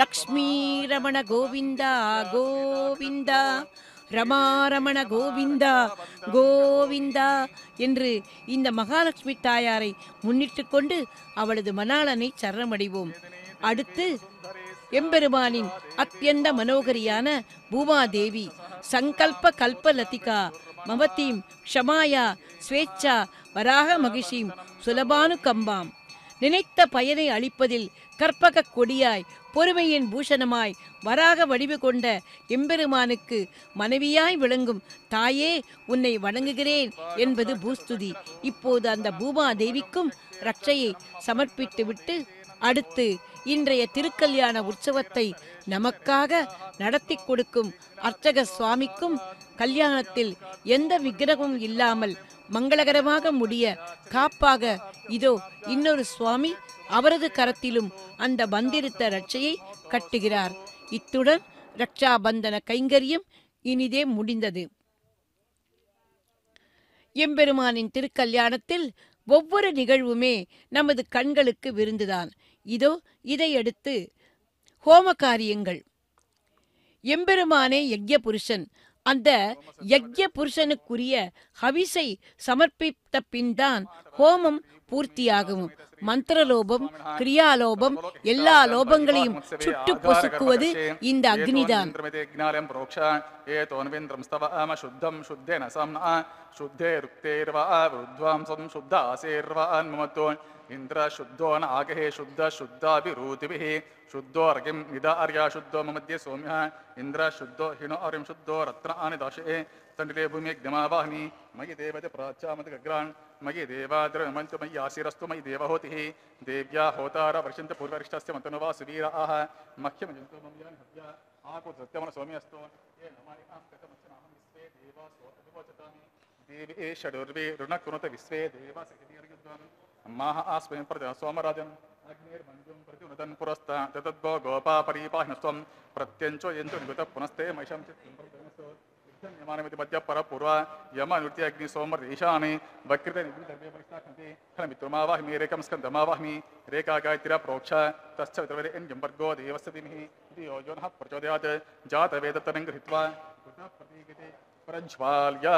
லக்ஷ்மி ரமண கோவிந்தா கோவிந்தா ரமா ரமண கோவிந்தா கோவிந்தா என்று இந்த மகாலட்சுமி தாயாரை முன்னிட்டு கொண்டு அவளது மணாளனை சரணமடைவோம். அடுத்து எம்பெருமானின் அத்தியந்த மனோகரியான பூமாதேவி சங்கல்ப கல்பலதிகா மமதீம் ஷமாயா ஸ்வேச்சா வராக மகிஷீம் சுலபானு கம்பாம். நினைத்த பயனை அளிப்பதில் கற்பக கொடியாய் பொறுமையின் பூஷணமாய் வராக வடிவு கொண்ட எம்பெருமானுக்கு மனைவியாய் விளங்கும் தாயே உன்னை வணங்குகிறேன் என்பது பூஸ்துதி. இப்போது அந்த பூமாதேவிக்கும் ரட்சையை சமர்ப்பித்து விட்டு அடுத்து இன்றைய திருக்கல்யாண உற்சவத்தை நமக்காக நடத்தி கொடுக்கும் அர்ச்சக சுவாமிக்கும் கல்யாணத்தில் எந்த விக்கிரகமும் இல்லாமல் மங்களகரமாக முடிய காப்பாக இதோ இன்னொரு சுவாமி அவரது கரத்திலும் அந்த பந்திருத்த ரட்சையை கட்டுகிறார். இத்துடன் ரக்ஷாபந்தன கைங்கரியம் இனிதே முடிந்தது. எம்பெருமானின் திருக்கல்யாணத்தில் ஒவ்வொரு நிகழ்வுமே நமது கண்களுக்கு விருந்துதான். இதோ இதையடுத்து ஹோம காரியங்கள். எம்பெருமானே யக்ஞ புருஷன். அந்த யக்ஞ புருஷனுக்குரிய ஹவிசை சமர்ப்பித்த பின்தான் ஹோமம் பூர்த்தியாகும். மந்திரலோபம் கிரியாலோபம் எல்லா லோபங்களையும் சுட்டு பொசுக்குவது இந்த அக்னிதான். இந்திர சுத்தோன ஆகே சுத்த சுத்தாபிரூதிபிஹி சுத்தோ அர்கிம் இத அர்யா சுத்தோ மமத்ய சோம்ய இந்திர சுத்தோ ஹினோ அரிம் சுத்தோ ரத்னானி தாஷே தண்டிலே பூமி க்தமாவாமி மயி தேவத பிராச்சாமத கக்ரான் மயி தேவாதிர மந்து மயி ஆசிரஸ்து மயி தேவஹோதிஹி தேவ்யா ஹோதார வருஷந்த பூர்வரிஷ்டஸ்ய மந்தனுவா சுவீராஹ மக்யம் ஜந்தோ மம்யான் ஹவ்யா ஆகோ சத்யமன சோம்யஸ்தோ ஏ நமாரி ஆம் கதமச்சனாஹம் விஸ்வே தேவா சோதவிவோச்சதாமி தேவே ஷடுர்வே ருணகுணத விஸ்வே தேவா சகதியர்கத்வான் பிரச்சோதயாத் பிரஜ்வால்யா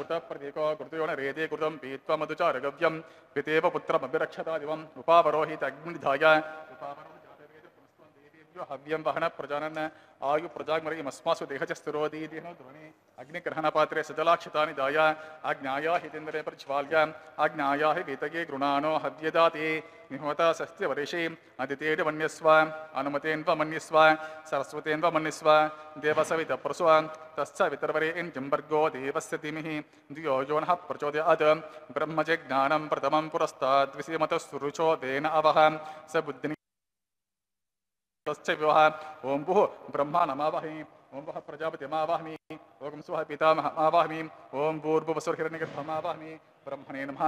உத பிரதீகோ குருதயோன ரேதே குருதம் பீத்வா மதுச்சாரகவ்யம் பிதேவ புத்திரம் அபிரக்ஷதாதிவம் உபாவரோஹித அக்னிதாயா உபாவரோஹித ஜாதவேத புனஸ்தம் தேவேவ்யோ ஹவ்யம் வஹன பிரஜானன ஆயு பிரஜாக்மரகி மஸ்மாசு தேஹச்ச ஸ்திரோதி தேனோ த்வனி அக்னி கிரஹண பாத்ரே சதலாக்ஷதானி தாயா ஆக்ஞாயா ஹிதேந்திரே பிரஜ்வால்யா ஆக்ஞாயா ஹி வேதகே க்ருணானோ ஹவ்யதாதி निहोता सस्ते वरेशे अदितेन वन्यस्व अनुमतेन वमन्यस्व सरस्वतेन वमन्यस्व देवसवित प्रसवा तस्य वितरवरेन जंबर्गो देवस्य धीमहि धियो यो नः प्रचोदयात् ब्रह्मजे ज्ञानं प्रथमं पुरस्तात् विषयमत सुरुचो देन अवह स बुद्धिं तस्य विवाह ओम भो ब्रह्मा नमावहि ओम वह प्रजापति मावाहमि ओम सुहा पितामह मावाहमि ओम पूर्ववसुरहिरण्यगर्भ मावाहमि ब्रह्मणे नमः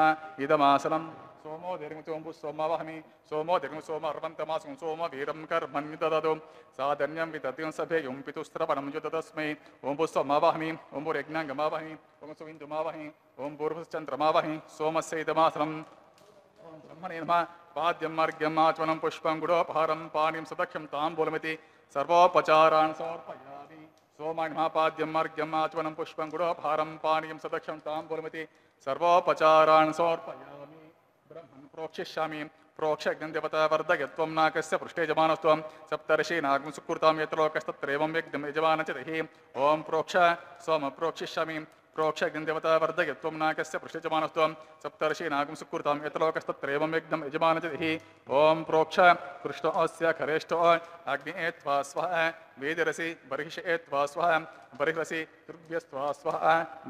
इदमासनं सोमो देर्गुतोम्बु सोमावाहमि सोमो देर्गुतोम सोम अर्वन्तमासं सोम वीरं कर्मणि दददो साधन्यं विदतिं सभेयं पितुस्त्रवनं यदतस्मै ओम पुस्समावाहमि ओम पुरेग्नांगमावाहमि ओम सुविन्दुमावाहमि ओम पूर्वश्चन्द्रमावाहमि सोमस्य इदमासनं ओम ब्रह्मणे नमः पाद्यं मार्गं आचमनं पुष्पं गुडोपहारं पाणिं सदक्षं ताम्बूलमिति सर्वोपचारान् समर्पयामि सोमान् महापाद्यं मार्गं आचमनं पुष्पं गुडोपहारं पाणिं सदक्षं ताम्बूलमिति सर्वोपचारान् समर्पयामि ब्रह्मन् प्रोक्षिष्यामि प्रोक्ष अग्निदेवता वर्धयत्वं नाकस्य पृष्ठे जमानस्त्वं सप्तर्षि नागं सुकृतां यत्रलोकस्तत्रैवं यज्ञं यजमानच देहि ओम प्रोक्ष सोम प्रोक्षिष्यामि प्रोक्ष अग्निदेवता वर्धयत्वं नाकस्य पृष्ठे जमानस्त्वं सप्तर्षि नागं सुकृतां यत्रलोकस्तत्रैवं यज्ञं यजमानच देहि ओम प्रोक्ष कृष्णोऽस्य खरेष्ठो अग्निएत्वा स्वः वेदरसि बर्हिषेत्वा स्वः बर्हिरसि तुभ्यस्त्वा स्वः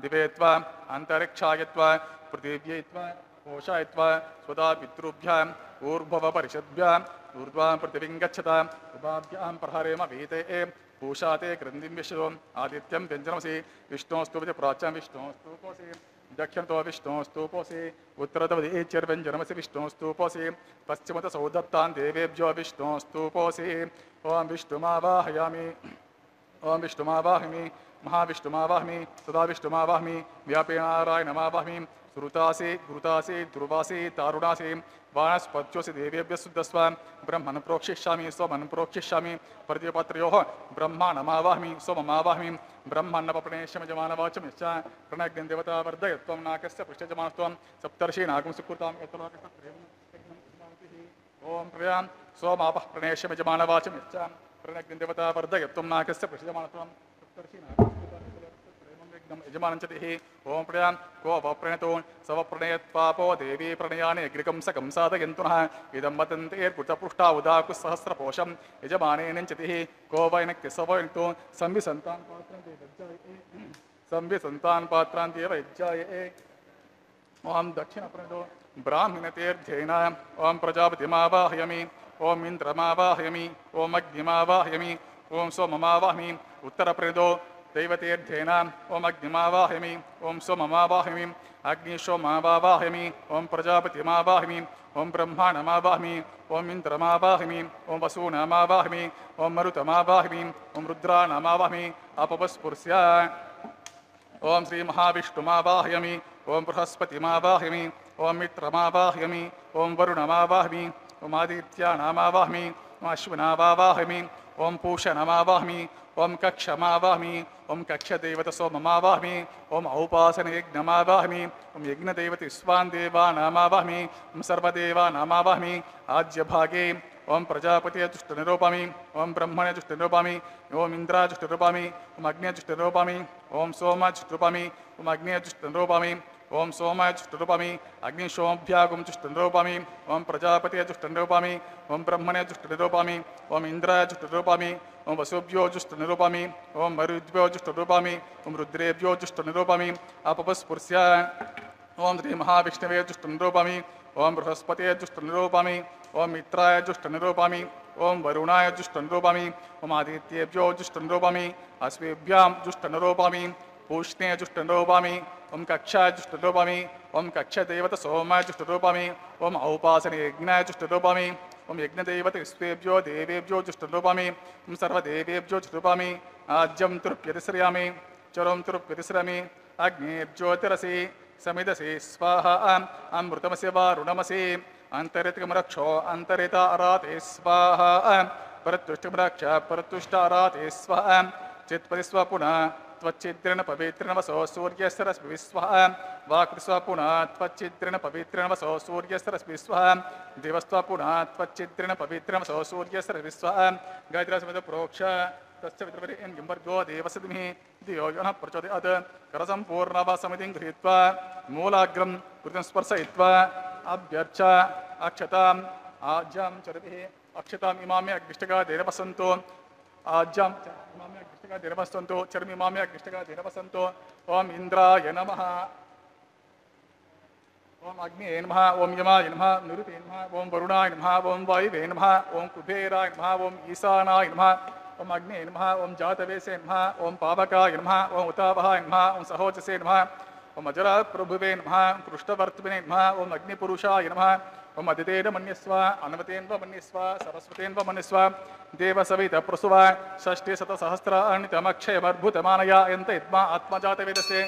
दिवेत्वा अन्तरिक्षायत्वा पृथिव्यैत्वा ओषायत्वा स्वदा पितृभ्यां ऊर्भव परिषद्भ्यां ऊर्ध्वां पृथिवीं गच्छता उभाभ्यां प्रहरेम वीतये पूषाते क्रन्दिं विष्णु आदित्यं व्यञ्जनमसि विष्णोस्तुवति प्राच्यां विष्णोस्तुकोऽसि दक्षिणतो विष्णोस्तुकोऽसि उत्तरतवदि चर्व्यञ्जनमसि विष्णोस्तुकोऽसि पश्चिमतः सौदत्तां देवेभ्यो विष्णोस्तुकोऽसि ओम विष्णुमावाहयामि ओम विष्णुमावाहमि महाविष्णुमावाहमि सदा विष्णुमावाहमि व्यापेनारायणमावाहमि श्रुतासे ध्रुवासे तारुणासे वानस्पत्योसे देवेभ्यः शुद्धस्वा ब्रह्मन् प्रोक्षिष्यामि स्वमन् प्रोक्षिष्यामि प्रतिपत्रयोः ब्रह्माणमावाहमि स्वममावाहमि ब्रह्मन्नपप्रणेष्यामि जमानवाचं यच्च प्रणग्नं देवता वर्धय त्वं नाकस्य पृष्ठजमानस्त्वं सप्तर्षि नागं सुकृतां ओम प्रियां सोमापः प्रणेष्यामि जमानवाचं यच्च प्रणग्नं देवता वर्धय त्वं नाकस्य पृष्ठजमानस्त्वं सप्तर्षि नागं यजमानंचति ओम प्रणयं को वप्रणेतो सवप्रणयत्वापो देवी प्रणयाने अग्रिकंसकं साधयन्तुनः इदं वदन्ति एर्पुटपुष्टा उदाकुस्सहस्रपोषं यजमानेनंचति को वैनक्ति सवयन्तो संविसन्तानपात्रान्तेव यज्जाये ओम दक्षिणप्रणेतो ब्राह्मणतेर्ध्येन ओम प्रजापतिमावाहयामि ओम इन्द्रमावाहयामि ओम अग्निमावाहयामि ओम सोममावाहयामि उत्तरप्रणेतो दैवतेर्ध्येन ओम अग्निमावाहयामि ओम सोममावाहयामि अग्निशोममावाहयामि ओम प्रजापतिमावाहयामि ओम ब्रह्माणमावाहयामि ओम इन्द्रमावाहयामि ओम वसूनामावाहयामि ओम मरुतमावाहयामि ओम रुद्राणामावाहयामि अपवस्पुर्ष्य ओम श्री महाविष्णुमावाहयामि ओम बृहस्पतिमावाहयामि ओम मित्रमावाहयामि ओम वरुणमावाहयामि ओम आदित्यानामावाहयामि ओम अश्विनावाहयामि ओम पूषणमावाहयामि ओम कक्षमावाहमि ओम कक्षदेवतसोममावाहमि ओम औपासनयज्ञमावाहमि ओम यज्ञदेवतिस्वान्देवानामावाहमि ओम सर्वदेवानामावाहमि आज्यभागे ओम प्रजापतिजुष्टनिरूपामि ओम ब्रह्मणजुष्टनिरूपामि ओम इन्द्राजुष्टनिरूपामि ओम अग्निजुष्टनिरूपामि ओम सोमजुष्टनिरूपामि ओम अग्निजुष्टनिरूपामि ओम सोमजुष्टनिरूपामि अग्निशोमभ्यागुंजुष्टनिरूपामि ओम प्रजापतिजुष्टनिरूपामि ओम ब्रह्मणजुष्टनिरूपामि ओम इन्द्राजुष्टनिरूपामि ओम वसुभ्योजुष्टनिरूपामि ओम मरुद्भ्योजुष्टनिरूपामि ओम रुद्रेभ्योजुष्टनिरूपामि अपवस्पुर्ष्य ओम श्री महाविष्णवेजुष्टनिरूपामि ओम बृहस्पतेजुष्टनिरूपामि ओम मित्रायजुष्टनिरूपामि ओम वरुणायजुष्टनिरूपामि ओम आदित्येभ्योजुष्टनिरूपामि अश्वेभ्याजुष्टनिरूपामि पूष्णेजुष्टनिरूपामि ओम कक्षाजुष्टनिरूपामि ओम कक्षदेवतसोमजुष्टनिरूपामि ओम औपासनयज्ञजुष्टनिरूपामि ओम यज्ञदेवतेभ्यो देवेभ्यो जुष्टनिरूपामि ओम सर्वदेवेभ्यो जुष्टनिरूपामि आज्यं तृप्यतिश्रियामि चरं तृप्यतिश्रियामि अग्निर्ज्योतिरसि समिदसि स्वाहा अमृतमसि वारुणमसि अन्तरितिमरक्षो अन्तरिताराते स्वाहा परतुष्टिमरक्ष परतुष्टाराते स्वाहा चित्पतिस्वा पुनः त्वच्चिद्रेण पवित्रेण वसो सूर्यस्तरस्मिन् स्वः वाक्स्वा पुनः त्वच्चिद्रेण पवित्रेण वसो सूर्यस्तरस्मिन् स्वः देवस्वा पुनः त्वच्चिद्रेण पवित्रेण वसो सूर्यस्तरस्मिन् स्वः गायत्र्यासमेत प्रोक्ष तस्य विद्रवरे एन्गिम्बर्गो देवसद्मिः दियो योनः प्रचोदयात् करसं पूर्णवासमितिं गृहीत्वा मूलाग्रं कृतं स्पर्शयित्वा अभ्यर्च अक्षतां आज्यां चरभिः अक्षतां इमामे अग्निष्टगा देवसन्तो आज्यां इमामे देवस्तंतो चर्मिमामे अग्निष्टगा देवस्तंतो ओम इंद्राय नमः ओम अग्निये नमः ओम यमाय नमः निरुते नमः ओम वरुणाय नमः ओम वायवे नमः ओम कुबेराय नमः ओम ईशानाय नमः ओम अग्निये नमः ओम जातवेसे नमः ओम पावकाय नमः ओम उतावहाय नमः ओम सहोजसे नमः ओम अजरा प्रभुवे नमः कृष्णवर्तवे नमः ओम अग्निपुरुषाय नमः ओम अदितेन मन्यस्व अनवतेन्व मन्यस्व सरस्वतेन्व मन्यस्व देवसवित प्रसुव षष्ठी शतसहस्राणितमक्षयमर्भुतमानया यन्त इद्मा आत्मजातवेदसे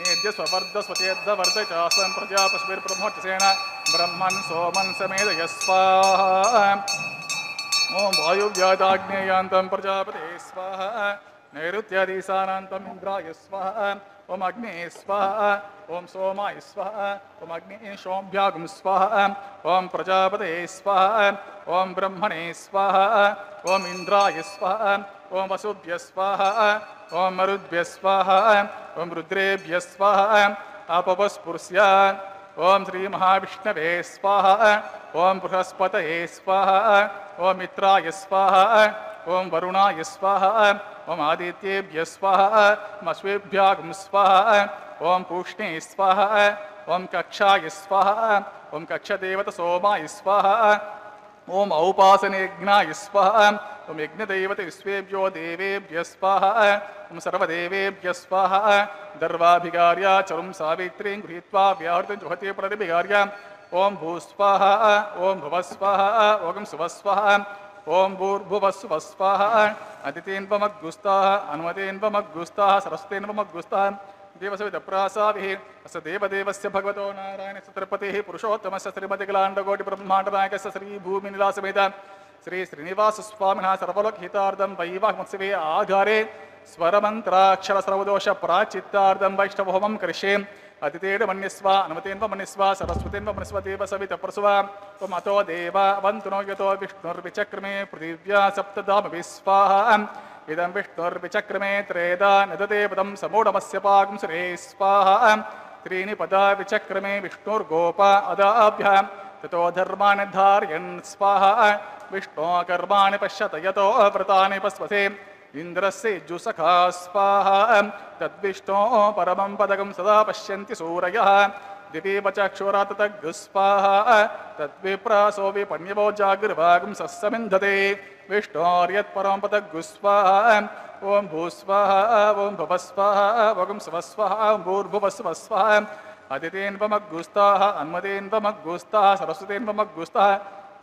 नेद्य स्ववर्धस्वतेद्ध वर्धय चास्वं प्रजापस्मिर्ब्रह्मोत्सेन ब्रह्मन् सोमन् समेदय स्वाहा ओम वायुव्यादाग्नेयान्तं प्रजापते स्वाहा नैऋत्यादिशानान्तं इन्द्राय स्वाहा ओम अग्निये स्वाहा ओम सोमाय स्वाहा ओम अग्निये सोमभ्यागुं स्वाहा ओम प्रजापतये स्वाहा ओम ब्रह्मणे स्वाहा ओम इन्द्राय स्वाहा ओम वसुभ्यः स्वाहा ओम मरुद्भ्यः स्वाहा ओम रुद्रेभ्यः स्वाहा अपवस्पुर्ष्य ओम श्री महाविष्णवे स्वाहा ओम बृहस्पतये स्वाहा ओम मित्राय स्वाहा ओम वरुणाय स्वाहा ओम आदित्येभ्यः स्वाहा ओम अश्वेभ्यागुं स्वाहा ओम पूष्णे स्वाहा ओम कक्षाय स्वाहा ओम कक्षदेवतसोमाय स्वाहा ओम औपासनयज्ञाय स्वाहा ओम यज्ञदेवतेभ्यो देवेभ्यः स्वाहा ओम सर्वदेवेभ्यः स्वाहा दर्वाभिगार्य चरुं सावित्रीं गृहीत्वा व्याहृतं जुहते प्रतिभिगार्य ओम भूस्वाहा ओम भुवस्वाहा ओम सुवस्वाहा ओम भूर्भुवस्सुवः स्वाहा अदितिन्वमग्गुस्ताः अनुमतिन्वमग्गुस्ताः सरस्वतीन्वमग्गुस्ताः देवसविदप्रासाभिः अस्य देवदेवस्य भगवतो नारायणस्य तिरुपतिः पुरुषोत्तमस्य श्रीमतिकलाण्डकोटिब्रह्माण्डनायकस्य श्रीभूमिनिलासमेत श्री श्रीनिवासस्वामिनः सर्वलोकहितार्दं वैवाहमुत्सवे आधारे स्वरमन्त्राक्षरसर्वदोषप्राचित्तार्दं वैष्णवहोमं करिष्ये अतिथेन मन्यस्वा अनुमतेन मन्यस्वा सरस्वतेन मन्यस्वा देवसवितप्रसवा त्वमतो देवा वन्तुनो यतो विष्णुर्विचक्रमे पृथिव्या सप्तधामभिः स्वाहा इदं विष्णुर्विचक्रमे त्रेधा नदते पदं समूढमस्य पागं सुरे स्वाहा त्रीणि पदा विचक्रमे विष्णुर्गोपा अदाभ्यां ततो धर्माणि धारयन् स्वाहा विष्णो कर्माणि पश्यत यतो व्रतानि पश्यसे इंद्रस्य जुसखा स्वाहा तद्विष्णो परमं पदकं सदा पश्यन्ति सूरयः दिवीपचक्षुराततगुस्वाहा तद्विप्रासो विपण्यवो जागृभागं सस्समिन्धते विष्णोर्यत्परं पदगुस्वाहा ओं भूस्वाहा ओं भवस्वाहा ओं स्वस्वाहा ओं भूर्भुवस्वस्वाहा अदितेन्वमग्गुस्ताः अन्मतेन्वमग्गुस्ताः सरस्वतेन्वमग्गुस्ताः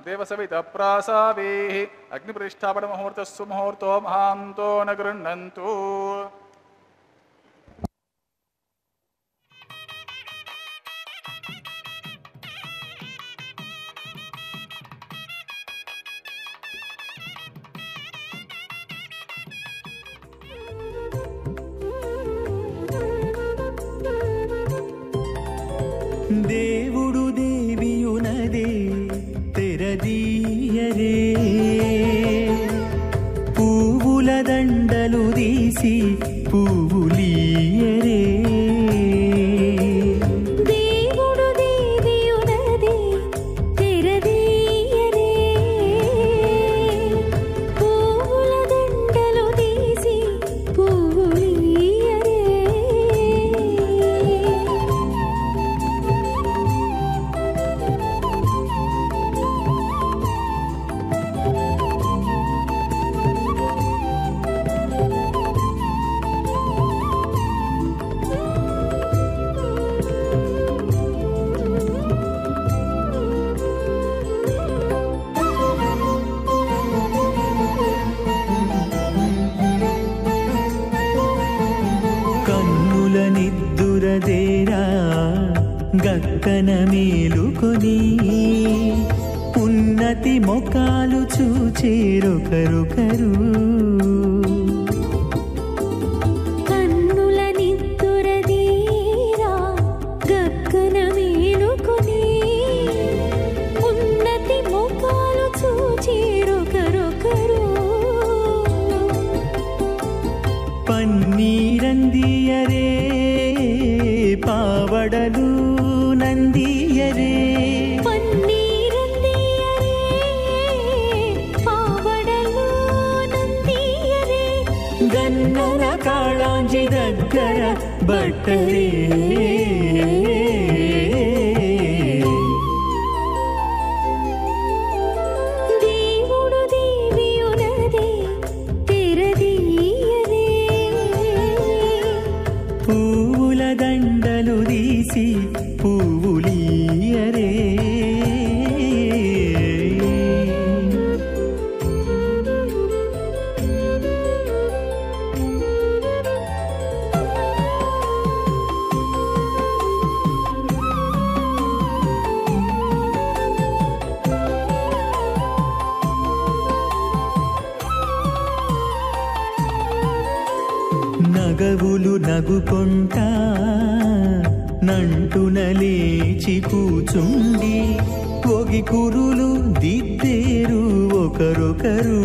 देवसवितप्रासाभिः अग्निप्रतिष्ठापनमुहूर्तस्सु मुहूर्तो महान्तो न गृह्णन्तु देवुडु देवियुनदे तेरदीयरे पूवुल दंडलु दीसी पूवुलीयरे देवुडु देवियुनदे तेरदीयरे पूवुल दंडलु दीसी पूवुलीयरे గక్కన మేలుకొని ఉన్నతి మొకాలు చూచేరొకరొకరు కన్నుల నిత్తుర దీరా గక్కన మేలుకొని ఉన్నతి మొకాలు చూచేరొకరొకరు పన్నీరందియరే పావడలు नंदियरे पन्नीरंदियरे पावडलु नंदियरे गन्नर काळांजी दग्गर बट्टरे నగవులు నగుకొంటా నంటున లేచి కూచుండి ఒగి కురులు దిద్దేరు ఒకరొకరు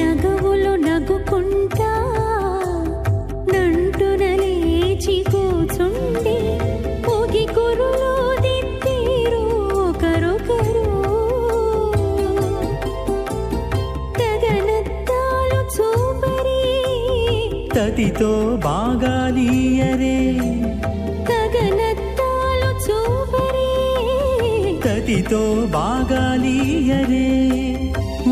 నగవులు నగుకొంటా నంటున లేచి కూచుండి ఒగి కురులు దిద్దేరు ఒకరొకరు ततितो बागालीयरे गगनत्तालु चूपरे ततितो बागालीयरे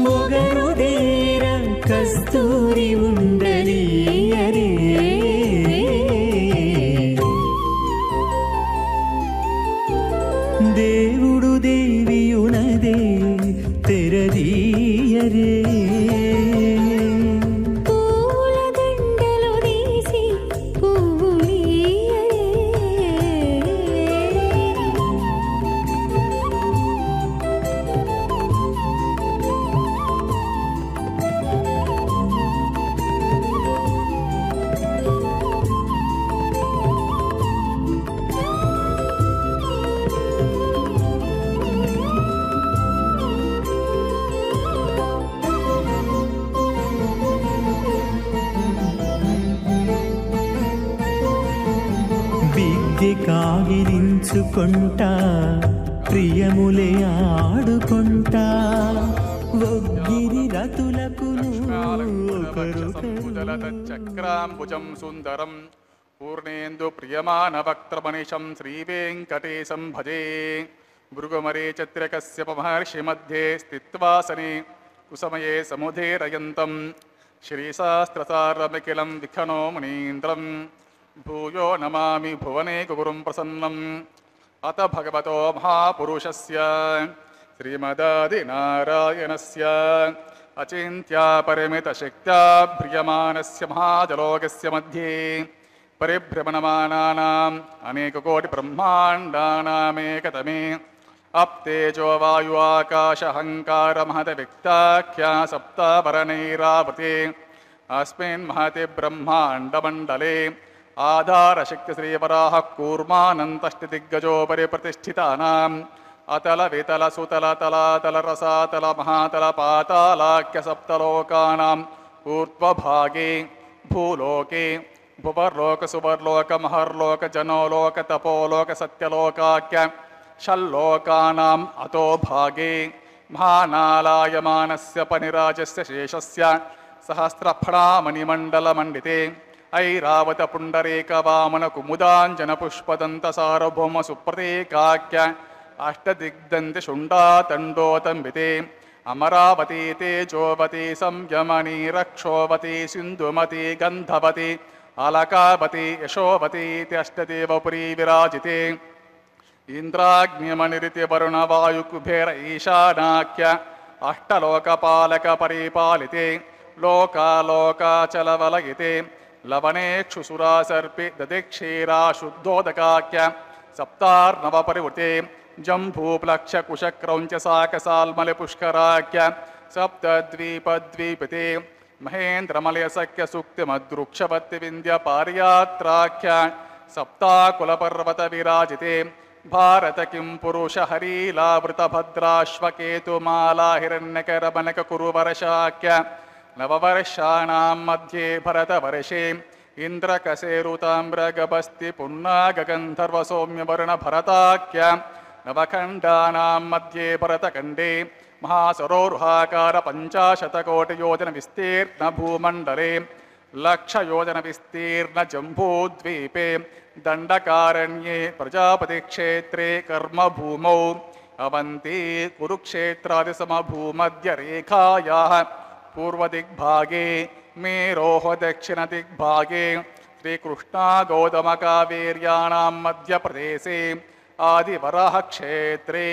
मोगरु देर कस्तूरी उंडलीयरे देवुडु देवियुनदे విడదీయరే కుంటా ప్రియములే ఆడుకుంటా వగ్గిరి రతులకు చక్రాంబుజం సుందరం పూర్ణేందు ప్రియమాన వక్త్రమణిషం శ్రీ వెంకటేశం భజే భృగుమరీచత్రకస్య మహర్షి మధ్యే స్థిత్వాసనే కుసమయే సముధేరయంతం శ్రీశాస్త్రసారమఖిలం విఖనో మునీంద్రం భూయో నమామి భువనే గురుం ప్రసన్నం अत भगवतो महापुरुषस्य श्रीमदादिनारायणस्य अचिन्त्या परिमितशक्त्या प्रियमानस्य महाजलोकस्य मध्ये परिभ्रमणमानानाम् अनेककोटिब्रह्माण्डानामेकतमे अप्तेजो वायुवाकाशहङ्कारमहद्व्यक्ताख्या सप्तावरणैरावृते अस्मिन् महते ब्रह्माण्डमण्डले आधारशक्तिश्रीवराह कूर्मानन्तष्टिदिग्गजोपरि प्रतिष्ठितानाम् अतलवितलसुतलतलातलरसातलमहातलपातालाख्यसप्तलोकानाम् ऊर्ध्वभागे भूलोके भुवर्लोकसुवर्लोकमहर्लोकजनोलोकतपोलोकसत्यलोकाख्य षल्लोकानाम् अतो भागे महानालायमानस्य पनिराजस्य शेषस्य सहस्रफणामणिमण्डलमण्डिते ऐरावत पुंडरेक वामन कुमुदांजन पुष्पदंत सार्वभौम सुप्रतीकाख्य अष्टदिग्दंत शुंडातंडोतंबिते अमरावती तेजोवती संयमनी रक्षोवती सिंधुमती गंधवती अलकावती यशोवती अष्टदेवपुरी विराजिते इंद्राग्निमनिरिति वरुण वायु कुबेर ईशानाख्य अष्टलोकपालक परिपालिते लोकालोकाचलवलयिते लवणेक्षु सुरासर्पे दधे क्षीरा शुद्धोदकाख्य सप्तार्णवपरिवृते जम्भूप्लक्ष कुशक्रौञ्च साकसाल्मलपुष्कराख्य सप्तद्वीपद्वीपिते महेन्द्रमलयसख्य सूक्तिमद्रुक्षपत्तिविन्द्य पारियात्राख्य सप्ताकुलपर्वतविराजिते भारत किं पुरुष हरीलावृतभद्राश्वकेतुमालाहिरण्यकरमनककुरुवरशाख्य नववर्षाणां मध्ये भरतवर्षे इन्द्रकशेरुताम्रगभस्ति पुन्नागगन्धर्वसौम्यवरुणभरताख्य नवखण्डानां मध्ये भरतखण्डे महासरोरुहाकार पञ्चाशतकोटियोजनविस्तीर्णभूमण्डले लक्षयोजनविस्तीर्णजम्बूद्वीपे दण्डकारण्ये प्रजापतिक्षेत्रे कर्मभूमौ अवन्ती कुरुक्षेत्रादिसमभूमध्यरेखायाः पूर्वदिग्भागे मेरोः दक्षिणदिग्भागे श्रीकृष्णा गौतमकावेर्याणां मध्यप्रदेशे आदिवराहक्षेत्रे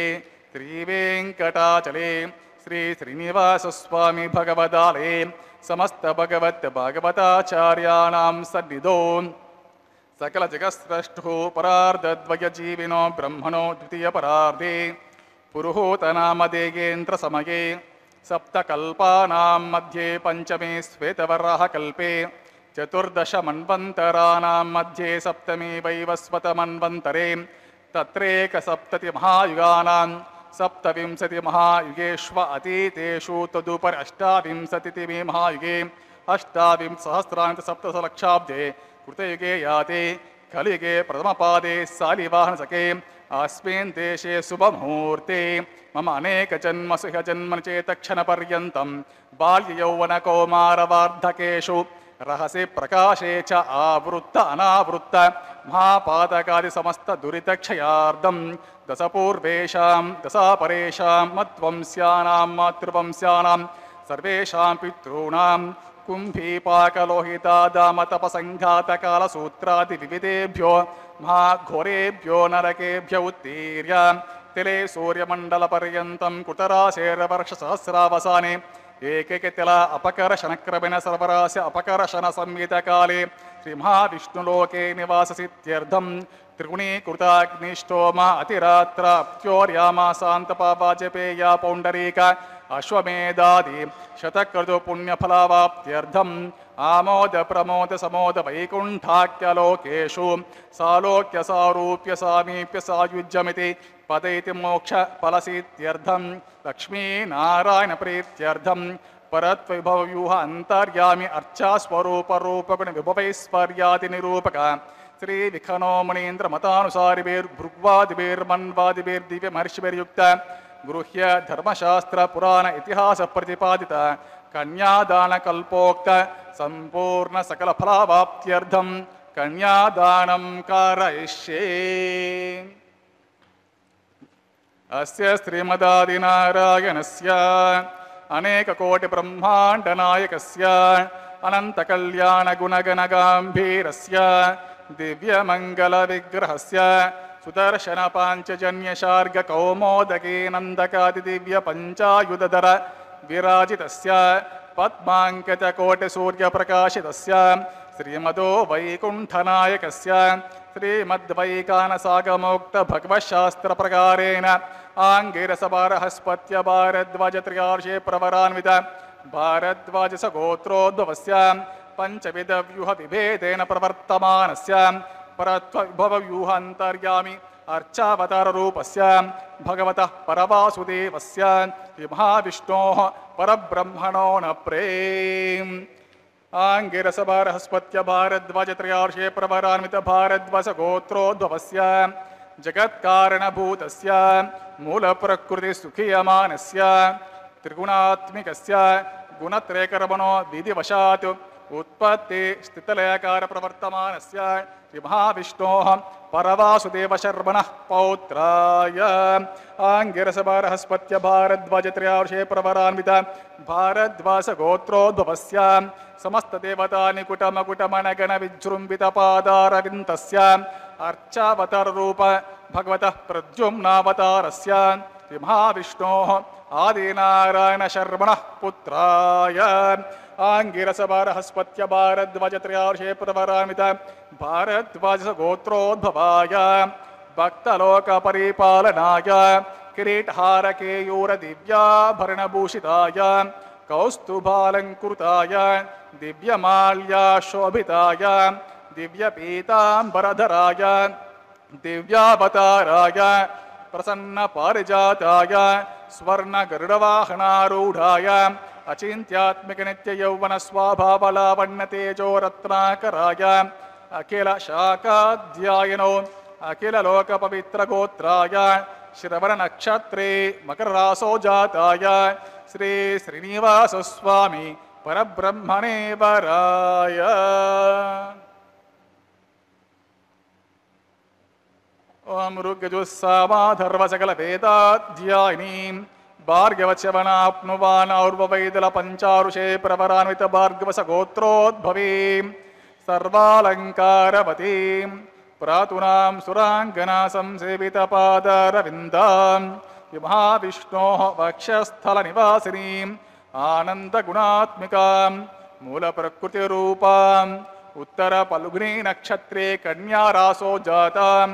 श्रीवेङ्कटाचले श्रीश्रीनिवासस्वामी भगवदालये समस्तभगवद्भागवताचार्याणां सन्निधौ सकलजगत्स्रष्टुः परार्धद्वयजीविनो ब्रह्मणो द्वितीयपरार्धे पुरुहूतनामदेगेन्द्रसमये सप्तकल्पानां मध्ये पंचमे श्वेतवराह कल्पे चतुर्दश मन्वन्तराणां मध्ये सप्तमे वैवस्वत मन्वन्तरे तत्रैकसप्तति महायुगानां सप्तविंशति महायुगेष्व अतीतेषु तदुपर अष्टाविंशतितमे महायुगे अष्टाविंशसहस्रान्त सप्तदशलक्षाब्दे कृतयुगे याते कलियुगे प्रथमपादे शालिवाहनसखे अस्मिन् देशे शुभमुहूर्ते मम अनेकजन्मसु ह्यजन्मनि चेत् क्षणपर्यन्तं बाल्ययौवनकौमारवार्धकेषु रहसि प्रकाशे च आवृत्त अनावृत्त महापातकादिसमस्तदुरितक्षयार्धं दशपूर्वेषां दशापरेषां मद्वंस्यानां मातृवंस्यानां सर्वेषां पितॄणां कुम्भीपाकलोहितादामतपसङ्घातकालसूत्रादिविविधेभ्यो महाघोरेभ्यो नरकेभ्य उत्तीर्य तिले सूर्यमंडल पर्यंतं कुटराशेर वर्ष सहस्रावसाने एकैकतिला अपकर शनक्रमिण सर्वरास्य अपकर शन संहित काले श्री महाविष्णुलोके निवाससित्यर्थं त्रिगुणीकृताग्निष्टोम अतिरात्र अप्योर्यामासान्तपावाजपेया पौण्डरीका अश्वमेधादि शतक्रतु पुण्यफलावाप्त्यर्थम् आमोद प्रमोद समोद वैकुण्ठाख्यलोकेषु सालोक्य सारूप्य सामीप्य सायुज्यमिति पतैति मोक्ष फलसीत्यर्थम् लक्ष्मीनारायण प्रीत्यर्थम् परत्वविभवव्यूह अन्तर्यामि अर्चास्वरूपरूपगुण विभवैश्वर्यादि निरूपक श्री विखनो मणीन्द्र मतानुसारि भृग्वादिभिर्मन्वादिभिर्दिव्य महर्षिभिर्युक्त गृह्य धर्मशास्त्र पुराण इतिहास प्रतिपादित कन्यादान कल्पोक्त संपूर्ण सकल फलावाप्त्यर्थं कन्यादानं कारयिष्ये। अस्य श्रीमदादिनारायणस्य अनेककोटि ब्रह्माण्ड नायकस्य अनंत कल्याण गुणगण गाम्भीरस्य दिव्य मंगल विग्रहस्य सुदर्शन पांचजन्य शार्ग कौमोदकी नंदकादि दिव्य पंचायुधर विराजितस्य पद्मांकित कोटि सूर्य प्रकाशितस्य श्रीमदो वैकुंठनायकस्य श्रीमद्वैकानसागमोक्त भगवशास्त्र प्रकारेण आंगिरस बारहस्पत्य भारद्वाज त्रियार्षे प्रवरान्वित भारद्वाज सगोत्रोद्भवस्य पंचविध व्यूह विभेदेन प्रवर्तमानस्य परत्वभव व्यूह अंतर्यामी अर्चावतार रूपस्य भगवतः परवासुदेवस्य महाविष्णोः परब्रह्मणो न प्रेम आंगिरस बारहस्पत्य भारद्वाज त्रियार्षे प्रवरान्वित भारद्वाज गोत्रोद्भवस्य जगत्कारणभूतस्य मूलप्रकृति सुखीयमानस्य त्रिगुणात्मिकस्य गुणत्रयकर्मणो विधिवशात् उत्पत्ति स्थितलयकार प्रवर्तमानस्य श्री महाविष्णोः परवासुदेवशर्मणः पौत्राय आंगिरस बारहस्पत्य भारद्वाज त्रियार्षे प्रवरान्वित भारद्वाज गोत्रोद्भवस्य समस्त देवता निकुटमकुटमनगण विजृंभित पादारविन्दस्य अर्चावतार रूप भगवतः प्रद्युम्नावतारस्य श्री महाविष्णोः आदिनारायण शर्मणः पुत्राय आंगिरस बारहस्पत्य भारद्वाज त्रियार्षे प्रवरान्वित भारद्वाज गोत्रोद्भवाय भक्तलोक परिपालनाय किरीटहार केयूर दिव्याभरणभूषिताय कौस्तुभालंकृताय दिव्यमाल्या शोभिताय दिव्यपीतांबरधराय दिव्यावताराय प्रसन्न पारिजाताय स्वर्ण गरुडवाहनारूढ़ाय अचिंत्यात्मक नित्य यौवन स्वाभावलावण्य तेजो रत्नाकराय अखिल शाकाध्यायिनो अखिल लोक पवित्र गोत्राय श्रवण नक्षत्रे मकर रासो जाताय श्री श्रीनिवास स्वामी परब्रह्मणे वराय। ओम ऋग्यजुस्सामाधर्वसकल वेदाध्यायिनीं भार्गवच्यवनाप्नुवानौर्ववैदल पंचारुषे प्रवरान्वित भार्गवस गोत्रोद्भवीं सर्वालंकारवतीं प्रातुनां सुरांगना संसेवितपादारविन्दां महाविष्णोः वक्षस्थलनिवासिनीं आनन्दगुणात्मिकां मूलप्रकृतिरूपां उत्तरपल्गुनी नक्षत्रे कन्यारासो जातां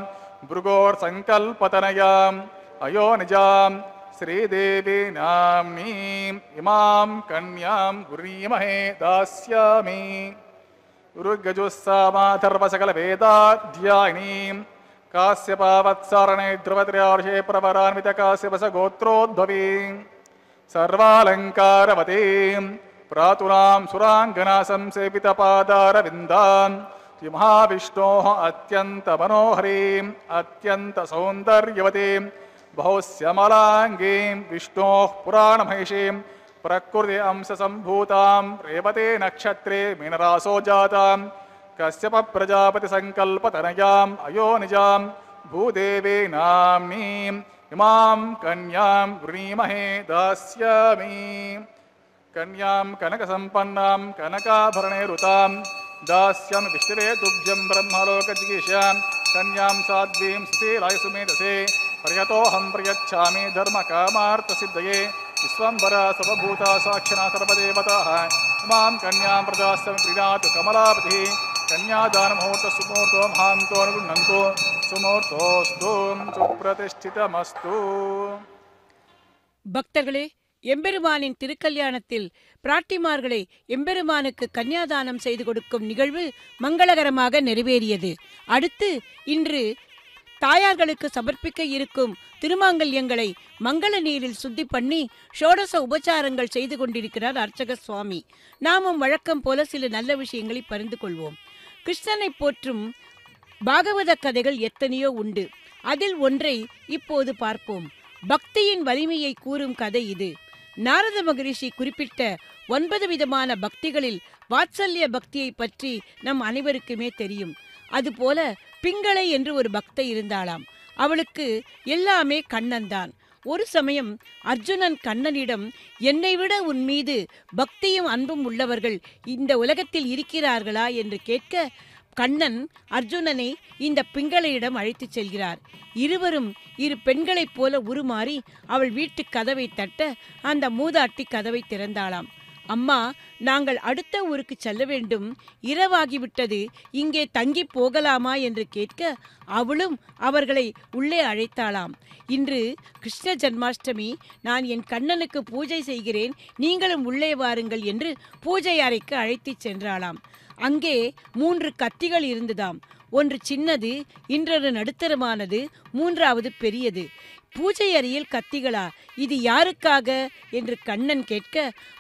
भृगोर्सङ्कल्पतनयाम् अयोनिजाम् श्रीदेवी नाम्नीम् इमां कन्यां गुरीमहे दास्यामि। ऋग्यजुस्सामाथर्वसकलवेदाध्यायिनीं काश्यपावत्सरणे ध्रुवत्रियार्षे प्रवरान्वित काश्यपसगोत्रोद्भवीं सर्वालङ्कारवतीं प्रातुनां सुराङ्गना संसेवितपादारविन्दां श्री महाविष्णोः अत्यंत मनोहरीं अत्यंत सौंदर्यवतीं बहुश्यामलांगीं विष्णोः पुराणमहिषीं प्रकृति अंश संभूतां रेवते नक्षत्रे मीनरासो जातां कश्यप प्रजापति संकल्पतनयाम् अयोनिजां भूदेवी नाम्नीं इमां कन्यां गृणीमहे दास्यामि। कन्यां कनकसंपन्नां कनकाभरणैरुतां दास्यं विष्णवे तुभ्यं ब्रह्मलोकजिगीषां कन्यां साध्वीं सुशीलाय सुमेधसे पर्यतोहम प्रयच्छामि धर्म कामार्थ सिद्धये विश्वंबरा सर्वभूता साक्षिणा सर्वदेवताः मां कन्यां प्रदास्यामि प्रीणातु कमलापतिः कन्यादानमुहूर्त सुमुहूर्तो महान्तो अनुगृह्णन्तु सुमुहूर्तोऽस्तु सुप्रतिष्ठितमस्तु। பக்தர்களே, எம்பெருமானின் திருக்கல்யாணத்தில் பிராட்டிமார்களை எம்பெருமானுக்கு கன்னியாதானம் செய்து கொடுக்கும் நிகழ்வு மங்களகரமாக நிறைவேறியது. அடுத்து இன்று தாயார்களுக்கு சமர்ப்பிக்க இருக்கும் திருமாங்கல்யங்களை மங்கள நீரில் சுத்தி பண்ணி ஷோடச உபச்சாரங்கள் செய்து கொண்டிருக்கிறார் அர்ச்சக சுவாமி. நாமும் வழக்கம் போல சில நல்ல விஷயங்களை பரிந்து கொள்வோம். கிருஷ்ணனை போற்றும் பாகவத கதைகள் எத்தனையோ உண்டு. அதில் ஒன்றை இப்போது பார்ப்போம். பக்தியின் வலிமையை கூறும் கதை இது. நாரத மகரிஷி குறிப்பிட்ட 9 விதமான பக்திகளில் வாத்சல்ய பக்தியை பற்றி நம் அனைவருக்குமே தெரியும். அதுபோல பிங்களை என்று ஒரு பக்தை இருந்தாளாம். அவளுக்கு எல்லாமே கண்ணன் தான். ஒரு சமயம் அர்ஜுனன் கண்ணனிடம், என்னை விட உன் மீது பக்தியும் அன்பும் உள்ளவர்கள் இந்த உலகத்தில் இருக்கிறார்களா என்று கேட்க, கண்ணன் அர்ஜுனனை இந்த பிங்களையிடம் அழைத்து செல்கிறார். இருவரும் இரு பெண்களைப் போல உருமாறி அவள் வீட்டு கதவை தட்ட அந்த மூதாட்டி கதவை திறந்தாளாம். அம்மா, நாங்கள் அடுத்த ஊருக்கு செல்ல வேண்டும், இரவாகிவிட்டது, இங்கே தங்கி போகலாமா என்று கேட்க அவளும் அவர்களை உள்ளே அழைத்தாளாம். இன்று கிருஷ்ண ஜன்மாஷ்டமி, நான் என் கண்ணனுக்கு பூஜை செய்கிறேன், நீங்களும் உள்ளே வாருங்கள் என்று பூஜை அறைக்கு அழைத்து சென்றாளாம். அங்கே 3 கத்திகள் இருந்ததாம். ஒன்று சின்னது, இன்றொரு நடுத்தரமானது, 3வது பெரியது. பூஜை அறையில் கத்திகளா, இது யாருக்காக என்று கண்ணன் கேட்க,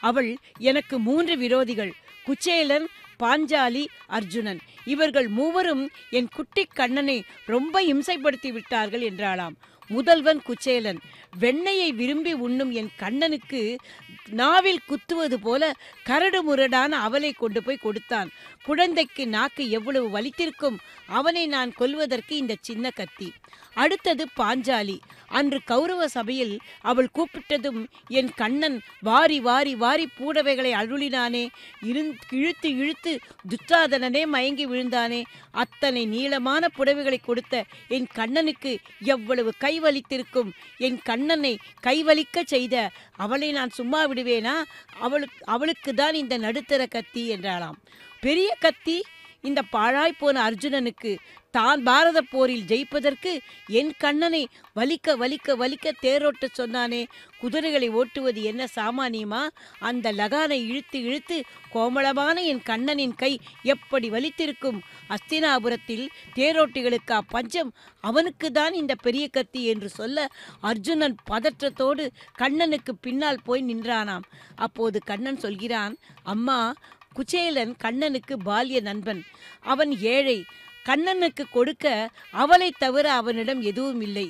அவள், எனக்கு 3 விரோதிகள், குச்சேலன், பாஞ்சாலி, அர்ஜுனன், இவர்கள் மூவரும் என் குட்டி கண்ணனை ரொம்ப இம்சைப்படுத்தி விட்டார்கள் என்றாளாம். முதல்வன் குச்சேலன், வெண்ணையை விரும்பி உண்ணும் என் கண்ணனுக்கு நாவில் குத்துவது போல கரடு முரடான அவலை கொண்டு போய் கொடுத்தான். குழந்தைக்கு நாக்கு எவ்வளவு வலித்திருக்கும், அவனை நான் கொல்வதற்கு இந்த சின்ன கத்தி. அடுத்தது பாஞ்சாலி, அன்று கௌரவ சபையில் அவள் கூப்பிட்டதும் என் கண்ணன் வாரி வாரி வாரி பூடவைகளை அருளினானே, இழுத்து இழுத்து துச்சாதனனே மயங்கி விழுந்தானே, அத்தனை நீளமான புடவைகளை கொடுத்த என் கண்ணனுக்கு எவ்வளவு கைவலித்திருக்கும், என் கண்ணனை கைவலிக்க செய்த அவளை நான் சும்மா விடுவேனா, அவளுக்கு தான் இந்த நடுத்தர கத்தி என்றாளாம். பெரிய கத்தி இந்த பாழாய் போன அர்ஜுனனுக்கு, தான் பாரத போரில் ஜெயிப்பதற்கு என் கண்ணனை வலிக்க வலிக்க வலிக்க தேரோட்ட சொன்னானே, குதிரைகளை ஓட்டுவது என்ன சாமானியமா, அந்த லகானை இழுத்து இழுத்து கோமளமான என் கண்ணனின் கை எப்படி வலித்திருக்கும், அஸ்தினாபுரத்தில் தேரோட்டிகளுக்கு அப்பஞ்சம், அவனுக்கு தான் இந்த பெரிய கத்தி என்று சொல்ல அர்ஜுனன் பதற்றத்தோடு கண்ணனுக்கு பின்னால் போய் நின்றானாம். அப்போது கண்ணன் சொல்கிறான், அம்மா, குச்சேலன் கண்ணனுக்கு பால்ய நண்பன், அவன் ஏழை, கண்ணனுக்கு கொடுக்க அவளை தவிர அவனிடம் எதுவும் இல்லை,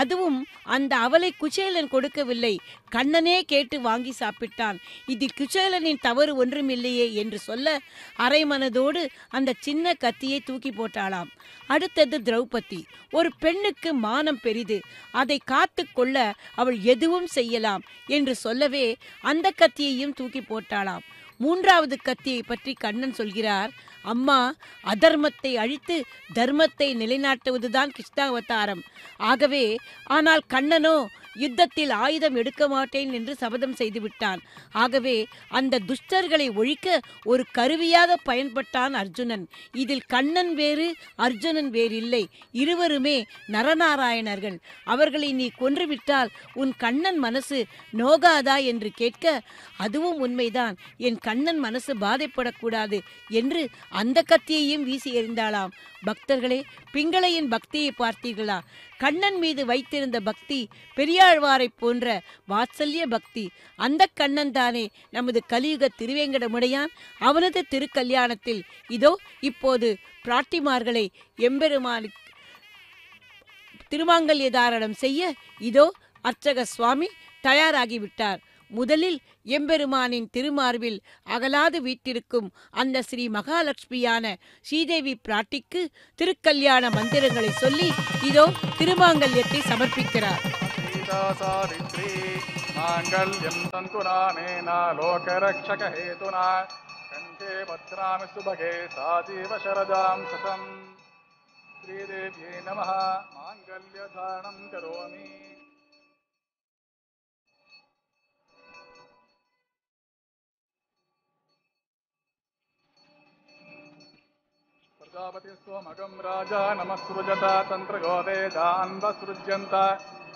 அதுவும் அந்த அவளை குச்சேலன் கொடுக்கவில்லை, கண்ணனே கேட்டு வாங்கி சாப்பிட்டான், இதில் குச்சேலனின் தவறு ஒன்றும் இல்லையே என்று சொல்ல அரை மனதோடு அந்த சின்ன கத்தியை தூக்கி போட்டாளாம். அடுத்தது திரௌபதி, ஒரு பெண்ணுக்கு மானம் பெரிது, அதை காத்து கொள்ள அவள் எதுவும் செய்யலாம் என்று சொல்லவே அந்த கத்தியையும் தூக்கி போட்டாளாம். 3வது கத்தியை பற்றி கண்ணன் சொல்கிறார், அம்மா, அதர்மத்தை அழித்து தர்மத்தை நிலைநாட்டுவதுதான் கிருஷ்ணாவதாரம். ஆகவே ஆனால் கண்ணனோ யுத்தத்தில் ஆயுதம் எடுக்க மாட்டேன் என்று சபதம் செய்துவிட்டான். ஆகவே அந்த துஷ்டர்களை ஒழிக்க ஒரு கருவியாக பயன்பட்டான் அர்ஜுனன். இதில் கண்ணன் வேறு அர்ஜுனன் வேறில்லை, இருவருமே நரநாராயணர்கள். அவர்களை நீ கொன்றுவிட்டால் உன் கண்ணன் மனசு நோகாதா என்று கேட்க, அதுவும் உண்மைதான், என் கண்ணன் மனசு பாதைப்படக்கூடாது என்று அந்த கத்தியையும் வீசி எறிந்தாளாம். பக்தர்களே, பிங்களையின் பக்தியை பார்த்தீர்களா? கண்ணன் மீது வைத்திருந்த பக்தி பெரியாழ்வாரை போன்ற வாத்சல்ய பக்தி. அந்த கண்ணன் தானே நமது கலியுக திருவேங்கடமுடையான். அவனது திருக்கல்யாணத்தில் இதோ இப்போது பிராட்டிமார்களை எம்பெருமானுக்கு திருமாங்கல்ய தாரணம் செய்ய இதோ அர்ச்சக சுவாமி தயாராகிவிட்டார். முதலில் எம்பெருமானின் திருமார்பில் அகலாது வீற்றிருக்கும் அந்த ஸ்ரீ மகாலட்சுமியான ஸ்ரீதேவி பிராட்டிக்கு திருக்கல்யாண மந்திரங்களை சொல்லி இதோ திருமாங்கல்யத்தை சமர்ப்பிக்கிறார். श्रीदेव्यै नमः। मांगल्यधारणं करोमि। प्रजापतिस्त्वमगं राजा नमस्सृजता तंत्रगो वेदान्वसृज्यन्ता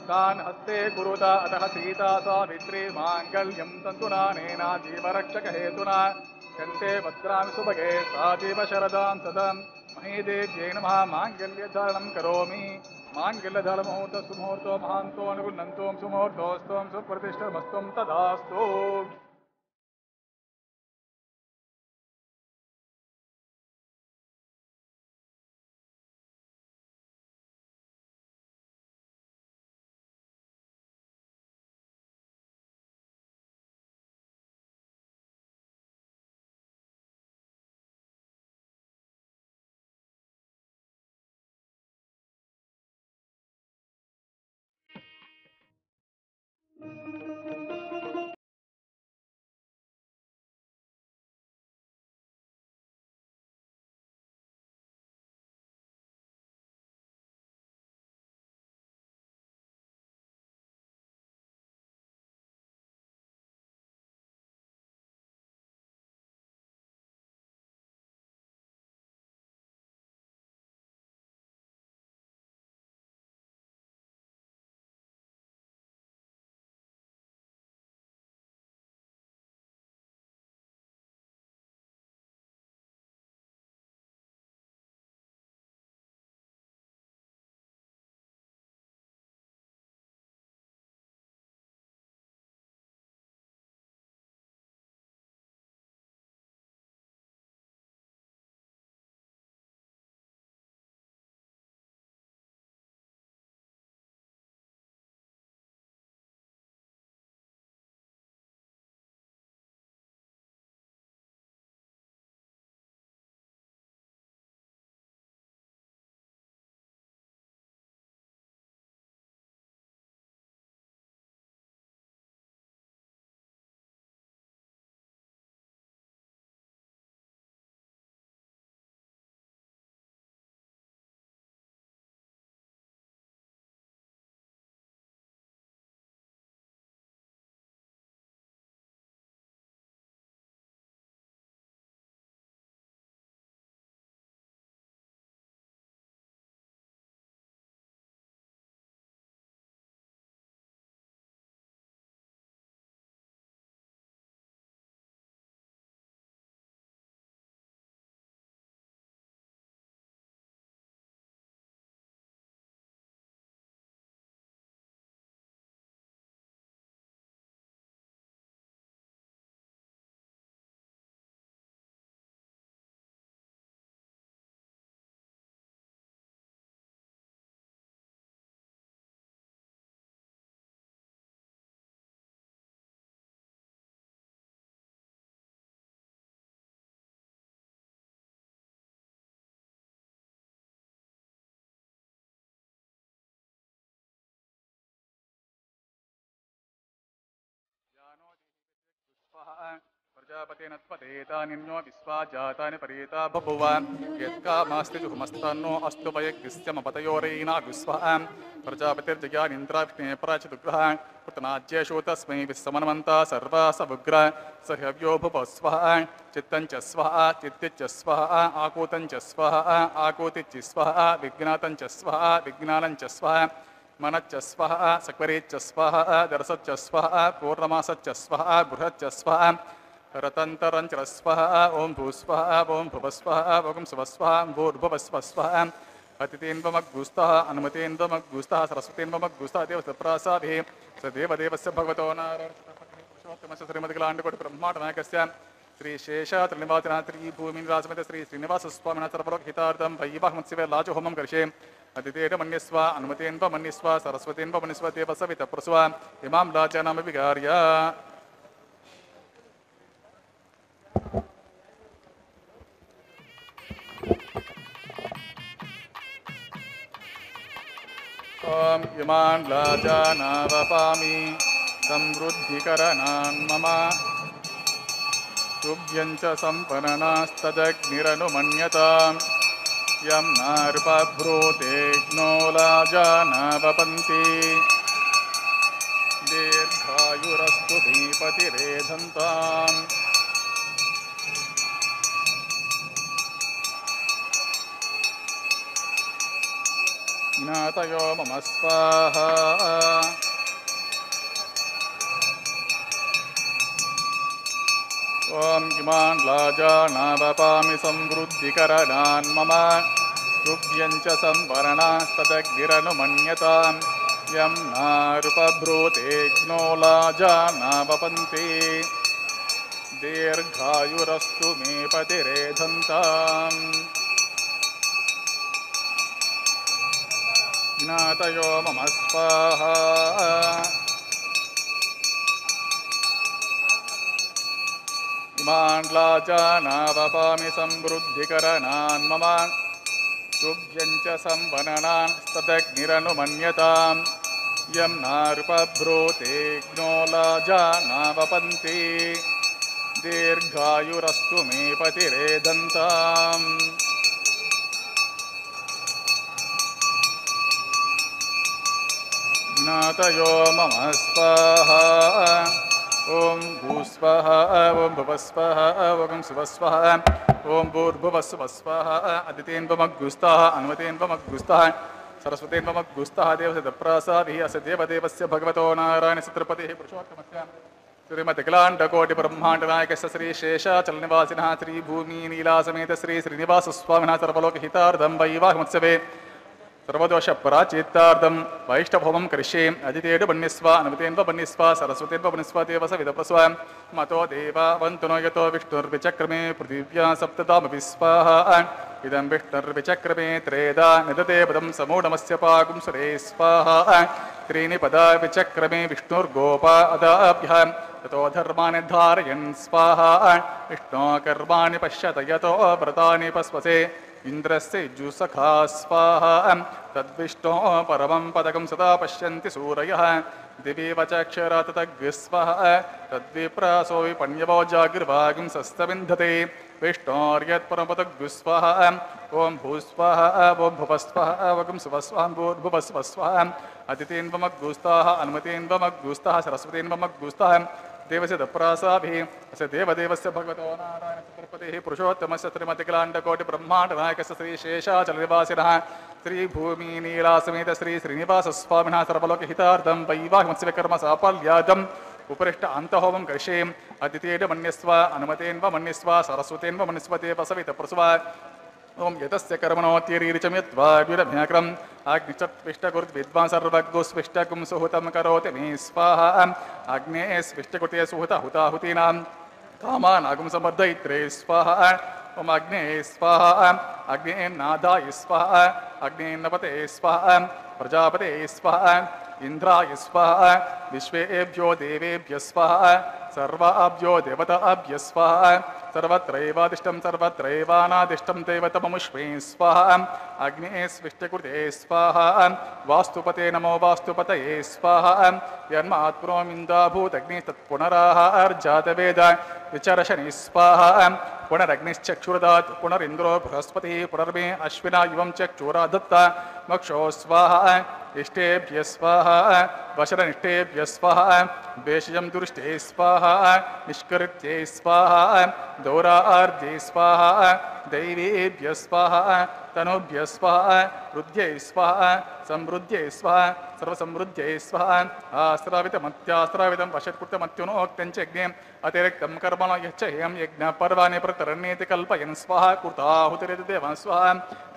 तान् हस्ते गुरुता अतः सीता सावित्री मांगल्यं तन्तुनानेन जीवरक्षकहेतुना कन्ते वक्त्रामि सुभगे सा जीवशरदां सदाम् महीदेव्यै नमः। मांगल्यधारणं करोमि। मांगल्यधर्मोत सुमुहूर्तो महान्तो अनुगुणन्तो सुमुहूर्तोऽस्त्वं सुप्रतिष्ठमस्त्वं तदास्तु। प्रजापतिनत्पतेतानिन्यो विश्वा जातानि परीता बभुव यत्कामास्ति जुहुमस्तन्नो अस्तु वयग्स्यमपतयोरेना गुस्वः। प्रजापतिर्जयानिन्द्राग्ने पराचिदुग्रः कृतनाज्येषु तस्मै विस्समनमन्ता सर्वा समुग्र स हव्यो भुवस्वः। चित्तं च स्वः चित्तिच्च स्वः आकूतं च स्वः आकूतिच्च स्वः विज्ञातं च स्वः विज्ञानं च स्वः मनच्च स्वः सक्वरेच्च स्वः दर्शच्च स्वः पूर्णमासच्च स्वः बृहच्च स्वः रतन्तरञ्च स्वः ओं भूस्वः ओं भुवस्वः ओं सुवस्वः भूर्भुवस्वस्वः। अतिथीन्वमग्गुस्तः अनुमतीन्वमग्गुस्तः सरस्वतीन्वमग्गुस्तः देवसप्रासाभिः स देवदेवस्य भगवतो नारायणस्य श्रीमद्गलाण्डकोटिब्रह्माण्डनायकस्य श्रीशेषत्रिनिवासनात्रिभूमिराजमत श्रीश्रीनिवासस्वामिनः सर्वलोकहितार्थं भैवाहमत्सिवे लाजहोमं करिष्ये। अतिथेन मन्यस्व अनुमतेन्व मन्यस्व सरस्वतीन्व मन्यस्व देवसवित प्रस्व इमां लाजानामपि विहार्य। ॐ इमान् लाजानावपामि समृद्धिकरणान् मम तुभ्यं च सम्पन्नास्तदग्निरनुमन्यताम् यम नृपभ्रूतेघ्नो लाजानवपन्ति दीर्घायुरस्तु धीपतिरेधन्ताम्। ज्ञातयो मम स्वाहा ओम किमान लाजाना वपामि संवृद्धिकरणान् मम तुभ्यञ्च संवरणास्तदग्निरनुमन्यताम्। यं नारुपभ्रूतेघ्नो लाजाना वपन्ति दीर्घायुरस्तु मे पतिरेधन्ताम्। ज्ञातयो मम स्वाहा माण्डलाजानावपामि संवृद्धिकरणान् मम तुभ्यञ्च संवरणास्तदग्निरनुमन्यताम्। यं नारुपभ्रूतेघ्नो लाजानावपन्ति दीर्घायुरस्तु मे पतिरेधन्ताम्। ज्ञातयो मम स्वाहा ओम भूस्वः ओम भवस्वः ओम सुवस्वः ओम भूर्भुवस्वस्वः अदितेन्वमग्गुस्तः अन्वतेन्वमग्गुस्तः सरस्वतेन्वमग्गुस्तः देवसदप्रासादिः अस्य देवदेवस्य भगवतो नारायणस्य तिरुपतिः पुरुषोत्तमस्य श्रीमद्विकलाण्डकोटिब्रह्माण्डनायकस्य श्रीशेषाचलनिवासिनः श्रीभूमिनीलासमेत श्रीश्रीनिवासस्वामिनः सर्वलोकहितार्दं वैवाहिमोत्सवे सर्वदोषपराचित्तार्दं वैष्ठभोमं करिष्ये। अदितेन बन्निस्व अनुमतेन बन्निस्व सरस्वतेन बन्निस्व देवस विदप्रस्व मतो देवावन्तु नो यतो विष्णुर्विचक्रमे पृथिव्या सप्ततामपि स्वाहा। इदं विष्णुर्विचक्रमे त्रेधा निदते पदं समूढमस्य पागुं सुरे स्वाहा। त्रीणि पदा विचक्रमे विष्णुर्गोपादाभ्यः ततो धर्माणि धारयन् स्वाहा। विष्णो कर्माणि पश्यत यतो व्रतानि पस्वसे इन्द्रस्य युजुसखा स्वाहा। तद्विष्णो परमं पदकं सदा पश्यन्ति सूरयः दिवि वचक्षरा तद्ग्स्वाहा। तद्विप्रासो विपण्यवो जाग्रवागं सस्तविन्धते विष्णोर्यत्परमपदग्स्वाहा। ओं भूस्वाहा ओं भुवस्वाहा ओं सुवस्वाहा भूर्भुवस्वस्वाहा अदितेन्वमग्गुस्ताः अनुमतेन्वमग्गुस्ताः सरस्वतेन्वमग्गुस्ताः देवस्य दप्रासाभिः अस्य देवदेवस्य भगवतो नारायणस्य तिरुपतेः पुरुषोत्तमस्य श्रीमद्विकलाण्डकोटिब्रह्माण्डनायकस्य श्रीशेषाचलनिवासिनः श्रीभूमिनीलासमेत श्रीश्रीनिवासस्वामिनः सर्वलोकहितार्थं वैवाहिमोत्सवे कर्मसाफल्यार्थम् उपरिष्ट अन्तहोमं करिष्ये। अदितेन मन्यस्व अनुमतेन्व मन्यस्व सरस्वतेन्व मन्यस्व देवसवितप्रसवा। ओं यतस्य कर्मणोतिरीरिचम्यद्वाद्विरभ्याक्रम् आग्निचत्पिष्टकृद्विद्वान् सर्वज्ञस्पिष्टकुं सुहुतं करोति मे स्वाहा। आग्नेः स्पिष्टकृते सुहुता हुताहुतीनां कामानागुं समर्दयित्रे स्वाहा। ओं अग्नेः स्वाहा अग्नेन्नादाय स्वाहा अग्नेन्नपते स्वाहा प्रजापते स्वाहा इन्द्राय स्वाहा विश्वेभ्यो देवेभ्यः स्वाहा सर्वाभ्यो देवताभ्यः स्वाहा। सर्वत्रैवादिष्टं सर्वत्रैवानादिष्टं देवतममुष्मे स्वाहा। अग्निः स्विष्टकृते स्वाहा वास्तुपते नमो वास्तुपतये स्वाहा। यन्मात्रोमिन्दाभूतग्निस्तत्पुनराह अर्जातवेद विचर्षणि स्वाहा। पुनरग्निश्चक्षुरदात् पुनरिन्द्रो बृहस्पतिः पुनर्मे अश्विना युवं चक्षुरा दत्ता मक्षो स्वाहा। इष्टेभ्यः स्वाहा वशरनिष्टेभ्यः स्वाहा वेषजं दुरिष्टे स्वाहा निष्कृत्ये स्वाहा दौरार्धे स्वाहा दैवीभ्यः स्वाहा तनुभ्यः स्वाहा रुद्ध्यै स्वाहा समृद्ध्यै स्वाहा सर्वसमृद्ध्यै स्वाहा। आश्रावितमत्याश्रावितं वशत्कृतमत्युनोक्तं च यज्ञे अतिरिक्तं कर्मणो यच्च हेयं यज्ञपर्वाणि प्रतरण्येति कल्पयन् स्वाहा। कृताहुतिरिति देवान् स्वाहा।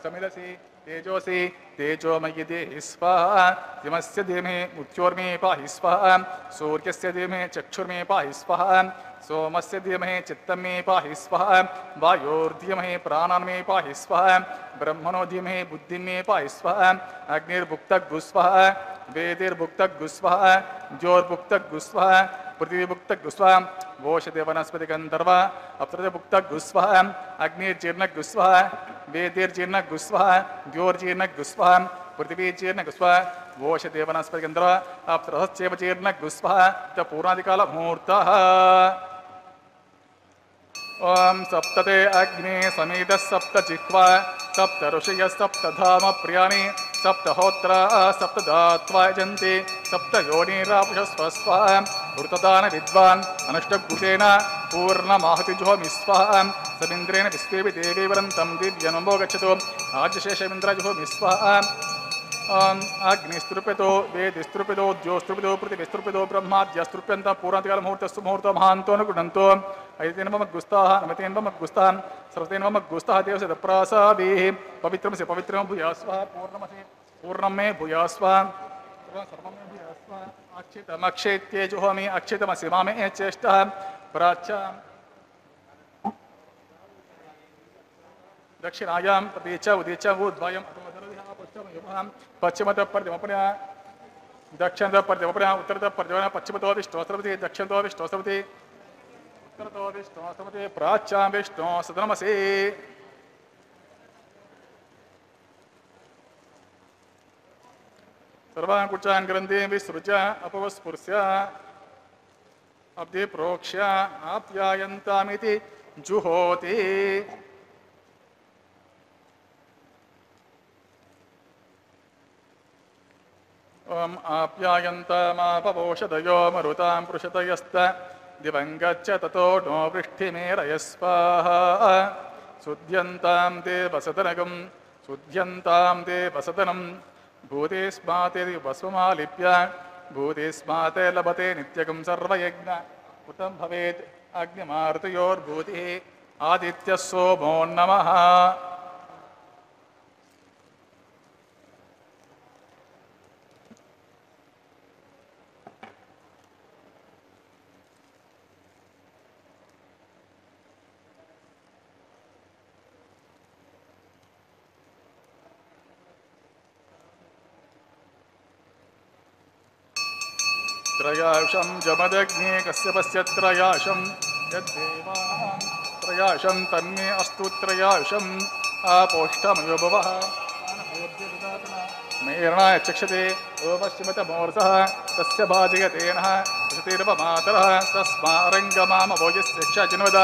समिदसि तेजोसि तेजोमयि देहि स्वाहा। दिमस्य धीमहि मृत्योर्मे पाहि स्वाहा। सूर्यस्य धीमहि चक्षुर्मे पाहि स्वाहा। सोमस्य धीमहि चित्तं मे पाहि स्वाहा। वायोर्धीमहि प्राणान् मे पाहि स्वाहा। ब्रह्मणो धीमहि बुद्धिं मे पाहि स्वाहा। अग्निर्भुक्तग् स्वाहा वेदिर्भुक्तग् स्वाहा ज्योर्भुक्तग् स्वाहा पृथिवीभुक्तग् स्वाहा वोषधे वनस्पतिगन्धर्वा अप्सरभुक्तग् स्वाहा। अग्निर्जीर्णग् स्वाहा वेदिर्जीर्णग् स्वाहा ज्योर्जीर्णग् स्वाहा पृथिवीजीर्णग् स्वाहा वोषधे वनस्पतिगन्धर्वा अप्सरश्चैव जीर्णग् स्वाहा। पूर्णादिकालमूर्तः। ओम सप्तते अग्ने समेत सप्त जिह्वा सप्त ऋषय सप्त धाम प्रियाणि सप्त होत्रा सप्त दात्वा जन्ति सप्त योनिरापशस्व स्वाहा वृतदान विद्वान् अनुष्टभूषेण पूर्णमाहतिजुहोमि स्वाहा समिन्द्रेण विश्वेपि देवी वरन्तं दिव्यनमो गच्छतु आजशेषमिन्द्रजुहोमि स्वाहा अग्निस्तृपितो वेदिस्तृपितो ज्योस्तृपितो पृथिविस्तृपितो ब्रह्माद्यस्तृप्यन्तं पूर्णातिकालमुहूर्तस्तु मुहूर्तमहान्तो न गृह्णन्तो ऐतेनमद्गुस्ताः नमतेनमद्गुस्ताः सर्वतेनमद्गुस्ताः देवस्य तत्प्रासादेः पवित्रमसि पवित्रं भूयास्वाः पूर्णमसि पूर्णं मे भूयास्वाः सर्वं मे भूयास्वाः अक्षितमक्षेत्ये जुहोमि अक्षितमसि मामे चेष्टः प्राच्य दक्षिणायां प्रदेच उदेच उद्भयम् पश्चिमत पर्यवपना दक्षिणत पर्यवपना उत्तरत पर्यवना पश्चिमतो विष्णोस्त्रपति दक्षिणतो विष्णोस्त्रपति उत्तरतो विष्णोस्त्रपति प्राच्यं विष्णो सदनमसि सर्वान् कुचान् ग्रन्थें विसृज्य अपवस्पृश्य अब्धि प्रोक्ष्य आप्यायन्तामिति जुहोति ओम आप्यायन्तमापवोषधयो मरुतां पृषतयस्त दिवं गच्छ ततो नो वृष्टिमेरयस्वाहा शुध्यन्तां देवसदनगं शुध्यन्तां देवसदनं भूतेस्माते वसुमालिप्य भूतेस्माते लभते नित्यगं सर्वयज्ञ उतं भवेत् अग्निमार्तयोर्भूतिः आदित्यः सोमो नमः त्रयाशं जमदग्ने कस्य पस्य त्रयाशं यद्देवानां त्रयाशं तन्मे अस्तु त्रयाशं आपोष्ठमयो भवः मेरणाय चक्षते ओपश्चिमतमूर्धः तस्य भाजयते नः तस्मारङ्गमामभोजस्य तस्मारङ्गमामभोजस्यक्षजन्वद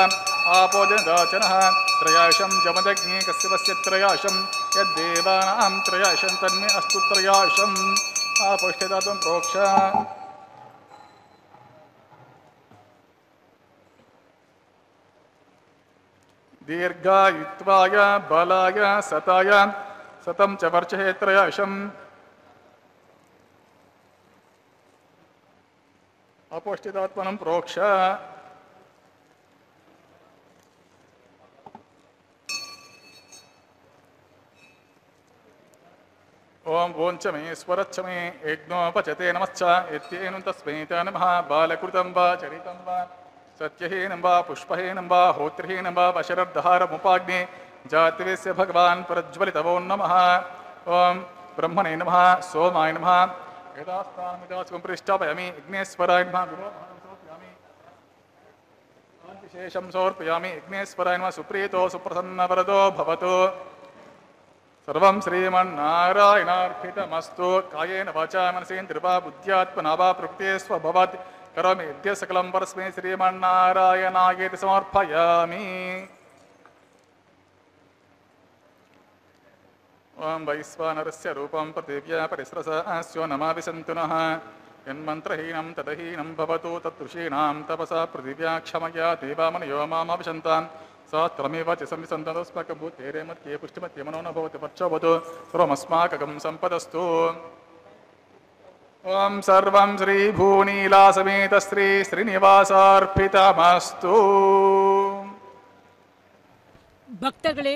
आपोजनदाचनः त्रयाशं जमदग्ने कस्य पस्य त्रयाशं यद्देवानां त्रयाशं तन्मे अस्तु त्रयाशं आपोष्ठदातुं प्रोक्ष दीर्घायुत्वाय बलाय सताय सतं च वर्षे त्रयाशं अपोष्टितात्मनं प्रोक्ष ओं वोञ्चमे स्वरच्छमे यज्ञो पचते नमश्च इत्येनं तस्मै नमः बालकृतं वा चरितं वा सत्यहीनं वा पुष्पहीनं वा होत्रहीनं वा वशरद्धारमुपाग्ने जातवेस्य भगवान् प्रज्वलितवो नमः ओं ब्रह्मणे नमः सोमाय नमः यदास्तानमिदास्कं पृष्ठापयामि अग्नेश्वराय नमः विशेषं समर्पयामि अग्नेश्वराय नमः सुप्रीतो सुप्रसन्नवरदो भवतु सर्वं श्रीमन्नारायणार्पितमस्तु कायेन वाचा मनसेन्द्रिया बुद्ध्यात्मना वा प्रकृते स्वभवत् करोमि यद्य सकलं परस्मै श्रीमन्नारायणाय समर्पयामि ओं वैश्वानरस्य रूपं पृथिव्या परिस्रसास्यो नमामि सन्तुनः यन्मन्त्रहीनं तदहीनं भवतु तत्तृषीणां तपसा पृथिव्या क्षमया देवामनयो मामभिषन्तां सहस्रमेव च संविसन्ततोऽस्माकं भूतेरे मध्ये पुष्टिमध्ये मनो न भवति वर्चोवतु सर्वमस्माकं सम्पदस्तु ओं सर्वं श्रीभूनीलासमेत श्री श्रीनिवासार्पितमस्तु பக்தர்களே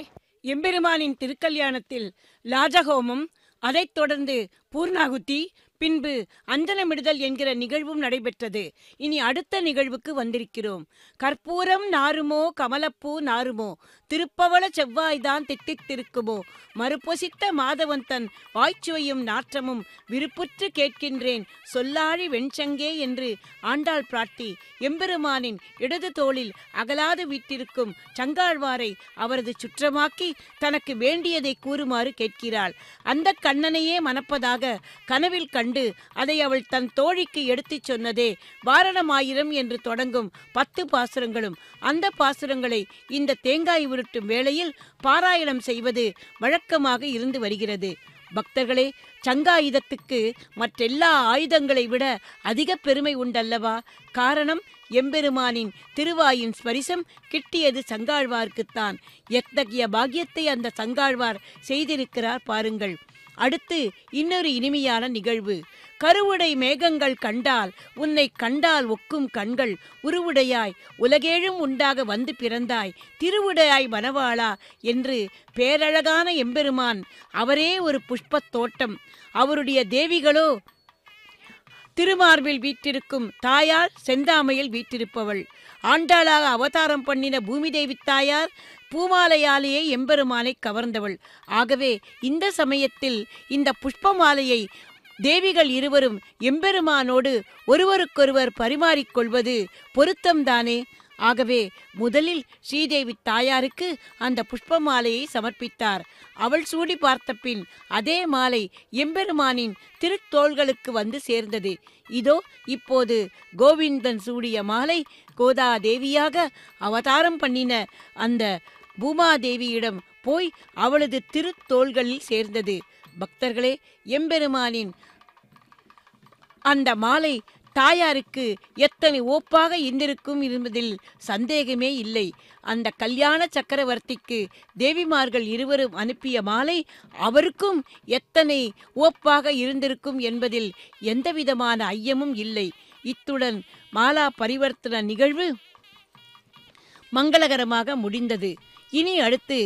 எம்பெருமானின் திருக்கல்யாணத்தில் லாஜஹோமம் அதைத் தொடர்ந்து பூர்ணாகுதி பின்பு அஞ்சனமிடுதல் என்கிற நிகழ்வும் நடைபெற்றது. இனி அடுத்த நிகழ்வுக்கு வந்திருக்கிறோம். கற்பூரம் நாருமோ கமலப்பூ நாருமோ திருப்பவள செவ்வாய்தான் திட்டித்திருக்குமோ மறுபொசித்த மாதவன் தன் வாய்ச்சுவையும் நாற்றமும் விருப்புற்று கேட்கின்றேன் சொல்லாழி வெண்சங்கே என்று ஆண்டாள் பிராட்டி எம்பெருமானின் இடது தோளில் அகலாது விட்டிருக்கும் சங்காழ்வாரை அவரது சுற்றமாக்கி தனக்கு வேண்டியதை கூறுமாறு கேட்கிறாள். அந்த கண்ணனையே மணப்பதாக கனவில் கண்டு அதை அவள் தன் தோழிக்கு எடுத்துச் சொன்னதே வாரணமாயிரம் என்று தொடங்கும் 10 பாசுரங்களும் அந்த பாசுரங்களை இந்த தேங்காய் உருட்டும் வேளையில் பாராயணம் செய்வது வழக்கமாக இருந்து வருகிறது. பக்தர்களே, சங்காயுதத்துக்கு மற்றெல்லா ஆயுதங்களை விட அதிக பெருமை உண்டல்லவா? காரணம், எம்பெருமானின் திருவாயின் ஸ்பரிசம் கிட்டியது சங்காழ்வார்க்குத்தான். எத்தகைய பாக்கியத்தை அந்த சங்காழ்வார் செய்திருக்கிறார் பாருங்கள். அடுத்து இன்னொரு இனிமையான நிகழ்வு. கருவுடை மேகங்கள் கண்டால் உன்னை கண்டால் ஒக்கும் கண்கள் உருவுடையாய் உலகேழும் உண்டாக வந்து பிறந்தாய் திருவுடையாய் மனவாளா என்று பேரழகான எம்பெருமான் அவரே ஒரு புஷ்பத் தோட்டம், அவருடைய தேவிகளோ திருமார்பில் வீற்றிருக்கும் தாயார் செந்தாமையில் வீற்றிருப்பவள், ஆண்டாளாக அவதாரம் பண்ணின பூமி தேவி தாயார் பூமாலையாலேயே எம்பெருமானை கவர்ந்தவள். ஆகவே இந்த சமயத்தில் இந்த புஷ்பமாலையை தேவிகள் இருவரும் எம்பெருமானோடு ஒருவருக்கொருவர் பரிமாறிக்கொள்வது பொருத்தம்தானே. ஆகவே முதலில் ஸ்ரீதேவி தாயாருக்கு அந்த புஷ்ப மாலையை சமர்ப்பித்தார். அவள் சூடி பார்த்த பின் அதே மாலை எம்பெருமானின் திருத்தோள்களுக்கு வந்து சேர்ந்தது. இதோ இப்போது கோவிந்தன் சூடிய மாலை கோதா தேவியாக அவதாரம் பண்ணின அந்த பூமாதேவியிடம் போய் அவளது திருத்தோள்களில் சேர்ந்தது. பக்தர்களே, எம்பெருமானின் அந்த மாலை தாயாருக்கு எத்தனை ஓப்பாக இருந்திருக்கும் என்பதில் சந்தேகமே இல்லை. அந்த கல்யாண சக்கரவர்த்திக்கு தேவிமார்கள் இருவரும் அனுப்பிய மாலை அவருக்கும் எத்தனை ஓப்பாக இருந்திருக்கும் என்பதில் எந்தவிதமான ஐயமும் இல்லை. இத்துடன் மாலா பரிவர்த்தன நிகழ்வு மங்களகரமாக முடிந்தது. இனி அடுத்து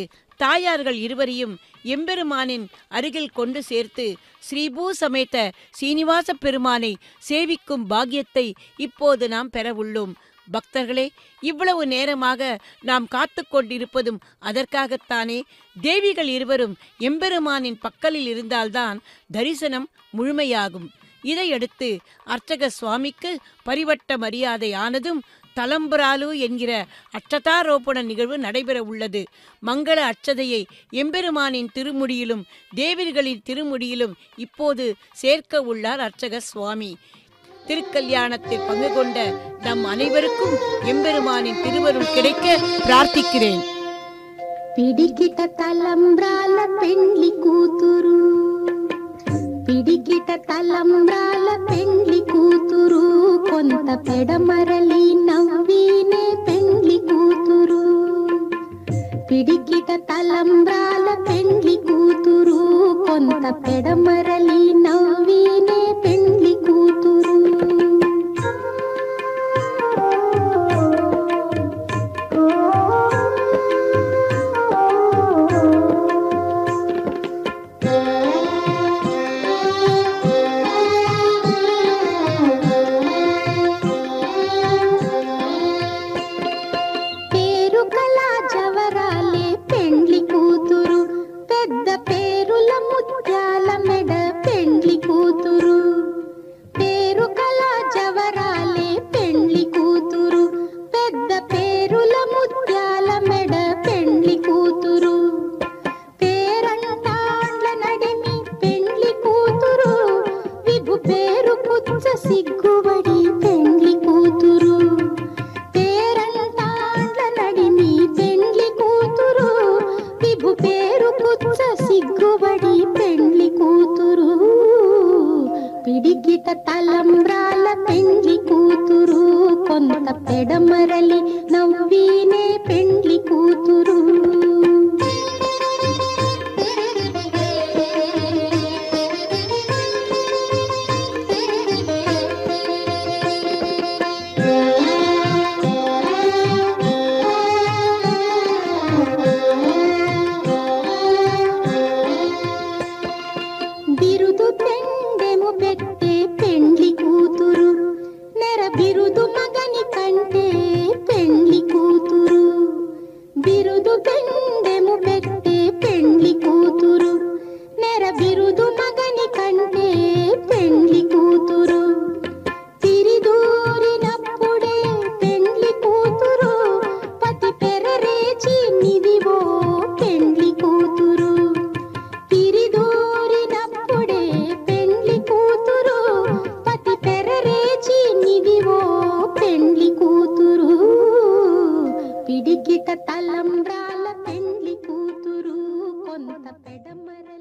தாயார்கள் இருவரையும் எம்பெருமானின் அருகில் கொண்டு சேர்த்து ஸ்ரீபூ சமேத சீனிவாச பெருமானை சேவிக்கும் பாக்கியத்தை இப்போது நாம் பெறவுள்ளோம். பக்தர்களே, இவ்வளவு நேரமாக நாம் காத்து கொண்டிருப்பதும் அதற்காகத்தானே. தேவிகள் இருவரும் எம்பெருமானின் பக்கலில் இருந்தால்தான் தரிசனம் முழுமையாகும். இதையடுத்து அர்ச்சக சுவாமிக்கு பரிவட்ட மரியாதை ஆனதும் தலம்பராலு என்கிற அட்சதாரோபண நிகழ்வு நடைபெற உள்ளது. மங்கள அட்சதையை எம்பெருமானின் திருமுடியிலும் தேவிர்களின் திருமுடியிலும் இப்போது சேர்க்க உள்ளார் அர்ச்சக சுவாமி. திருக்கல்யாணத்தில் பங்கு கொண்ட நம் அனைவருக்கும் எம்பெருமானின் திருவருள் கிடைக்க பிரார்த்திக்கிறேன். పిడికిట తలంబ్రాల పెండ్లి కూతురు కొంత పెడమరలి నవ్వినే పెండ్లి కూతురు పిడికిట తలంబ్రాల పెండ్లి కూతురు కొంత పెడమరలి నవ్వినే పెండ్లి కూతురు बिरुदु मगनी कंटे पेंडली कूतुरु बिरुदु पेंडली गिगट तलंब्राल पेंड्ली कूतुरू कोंत पेडमर।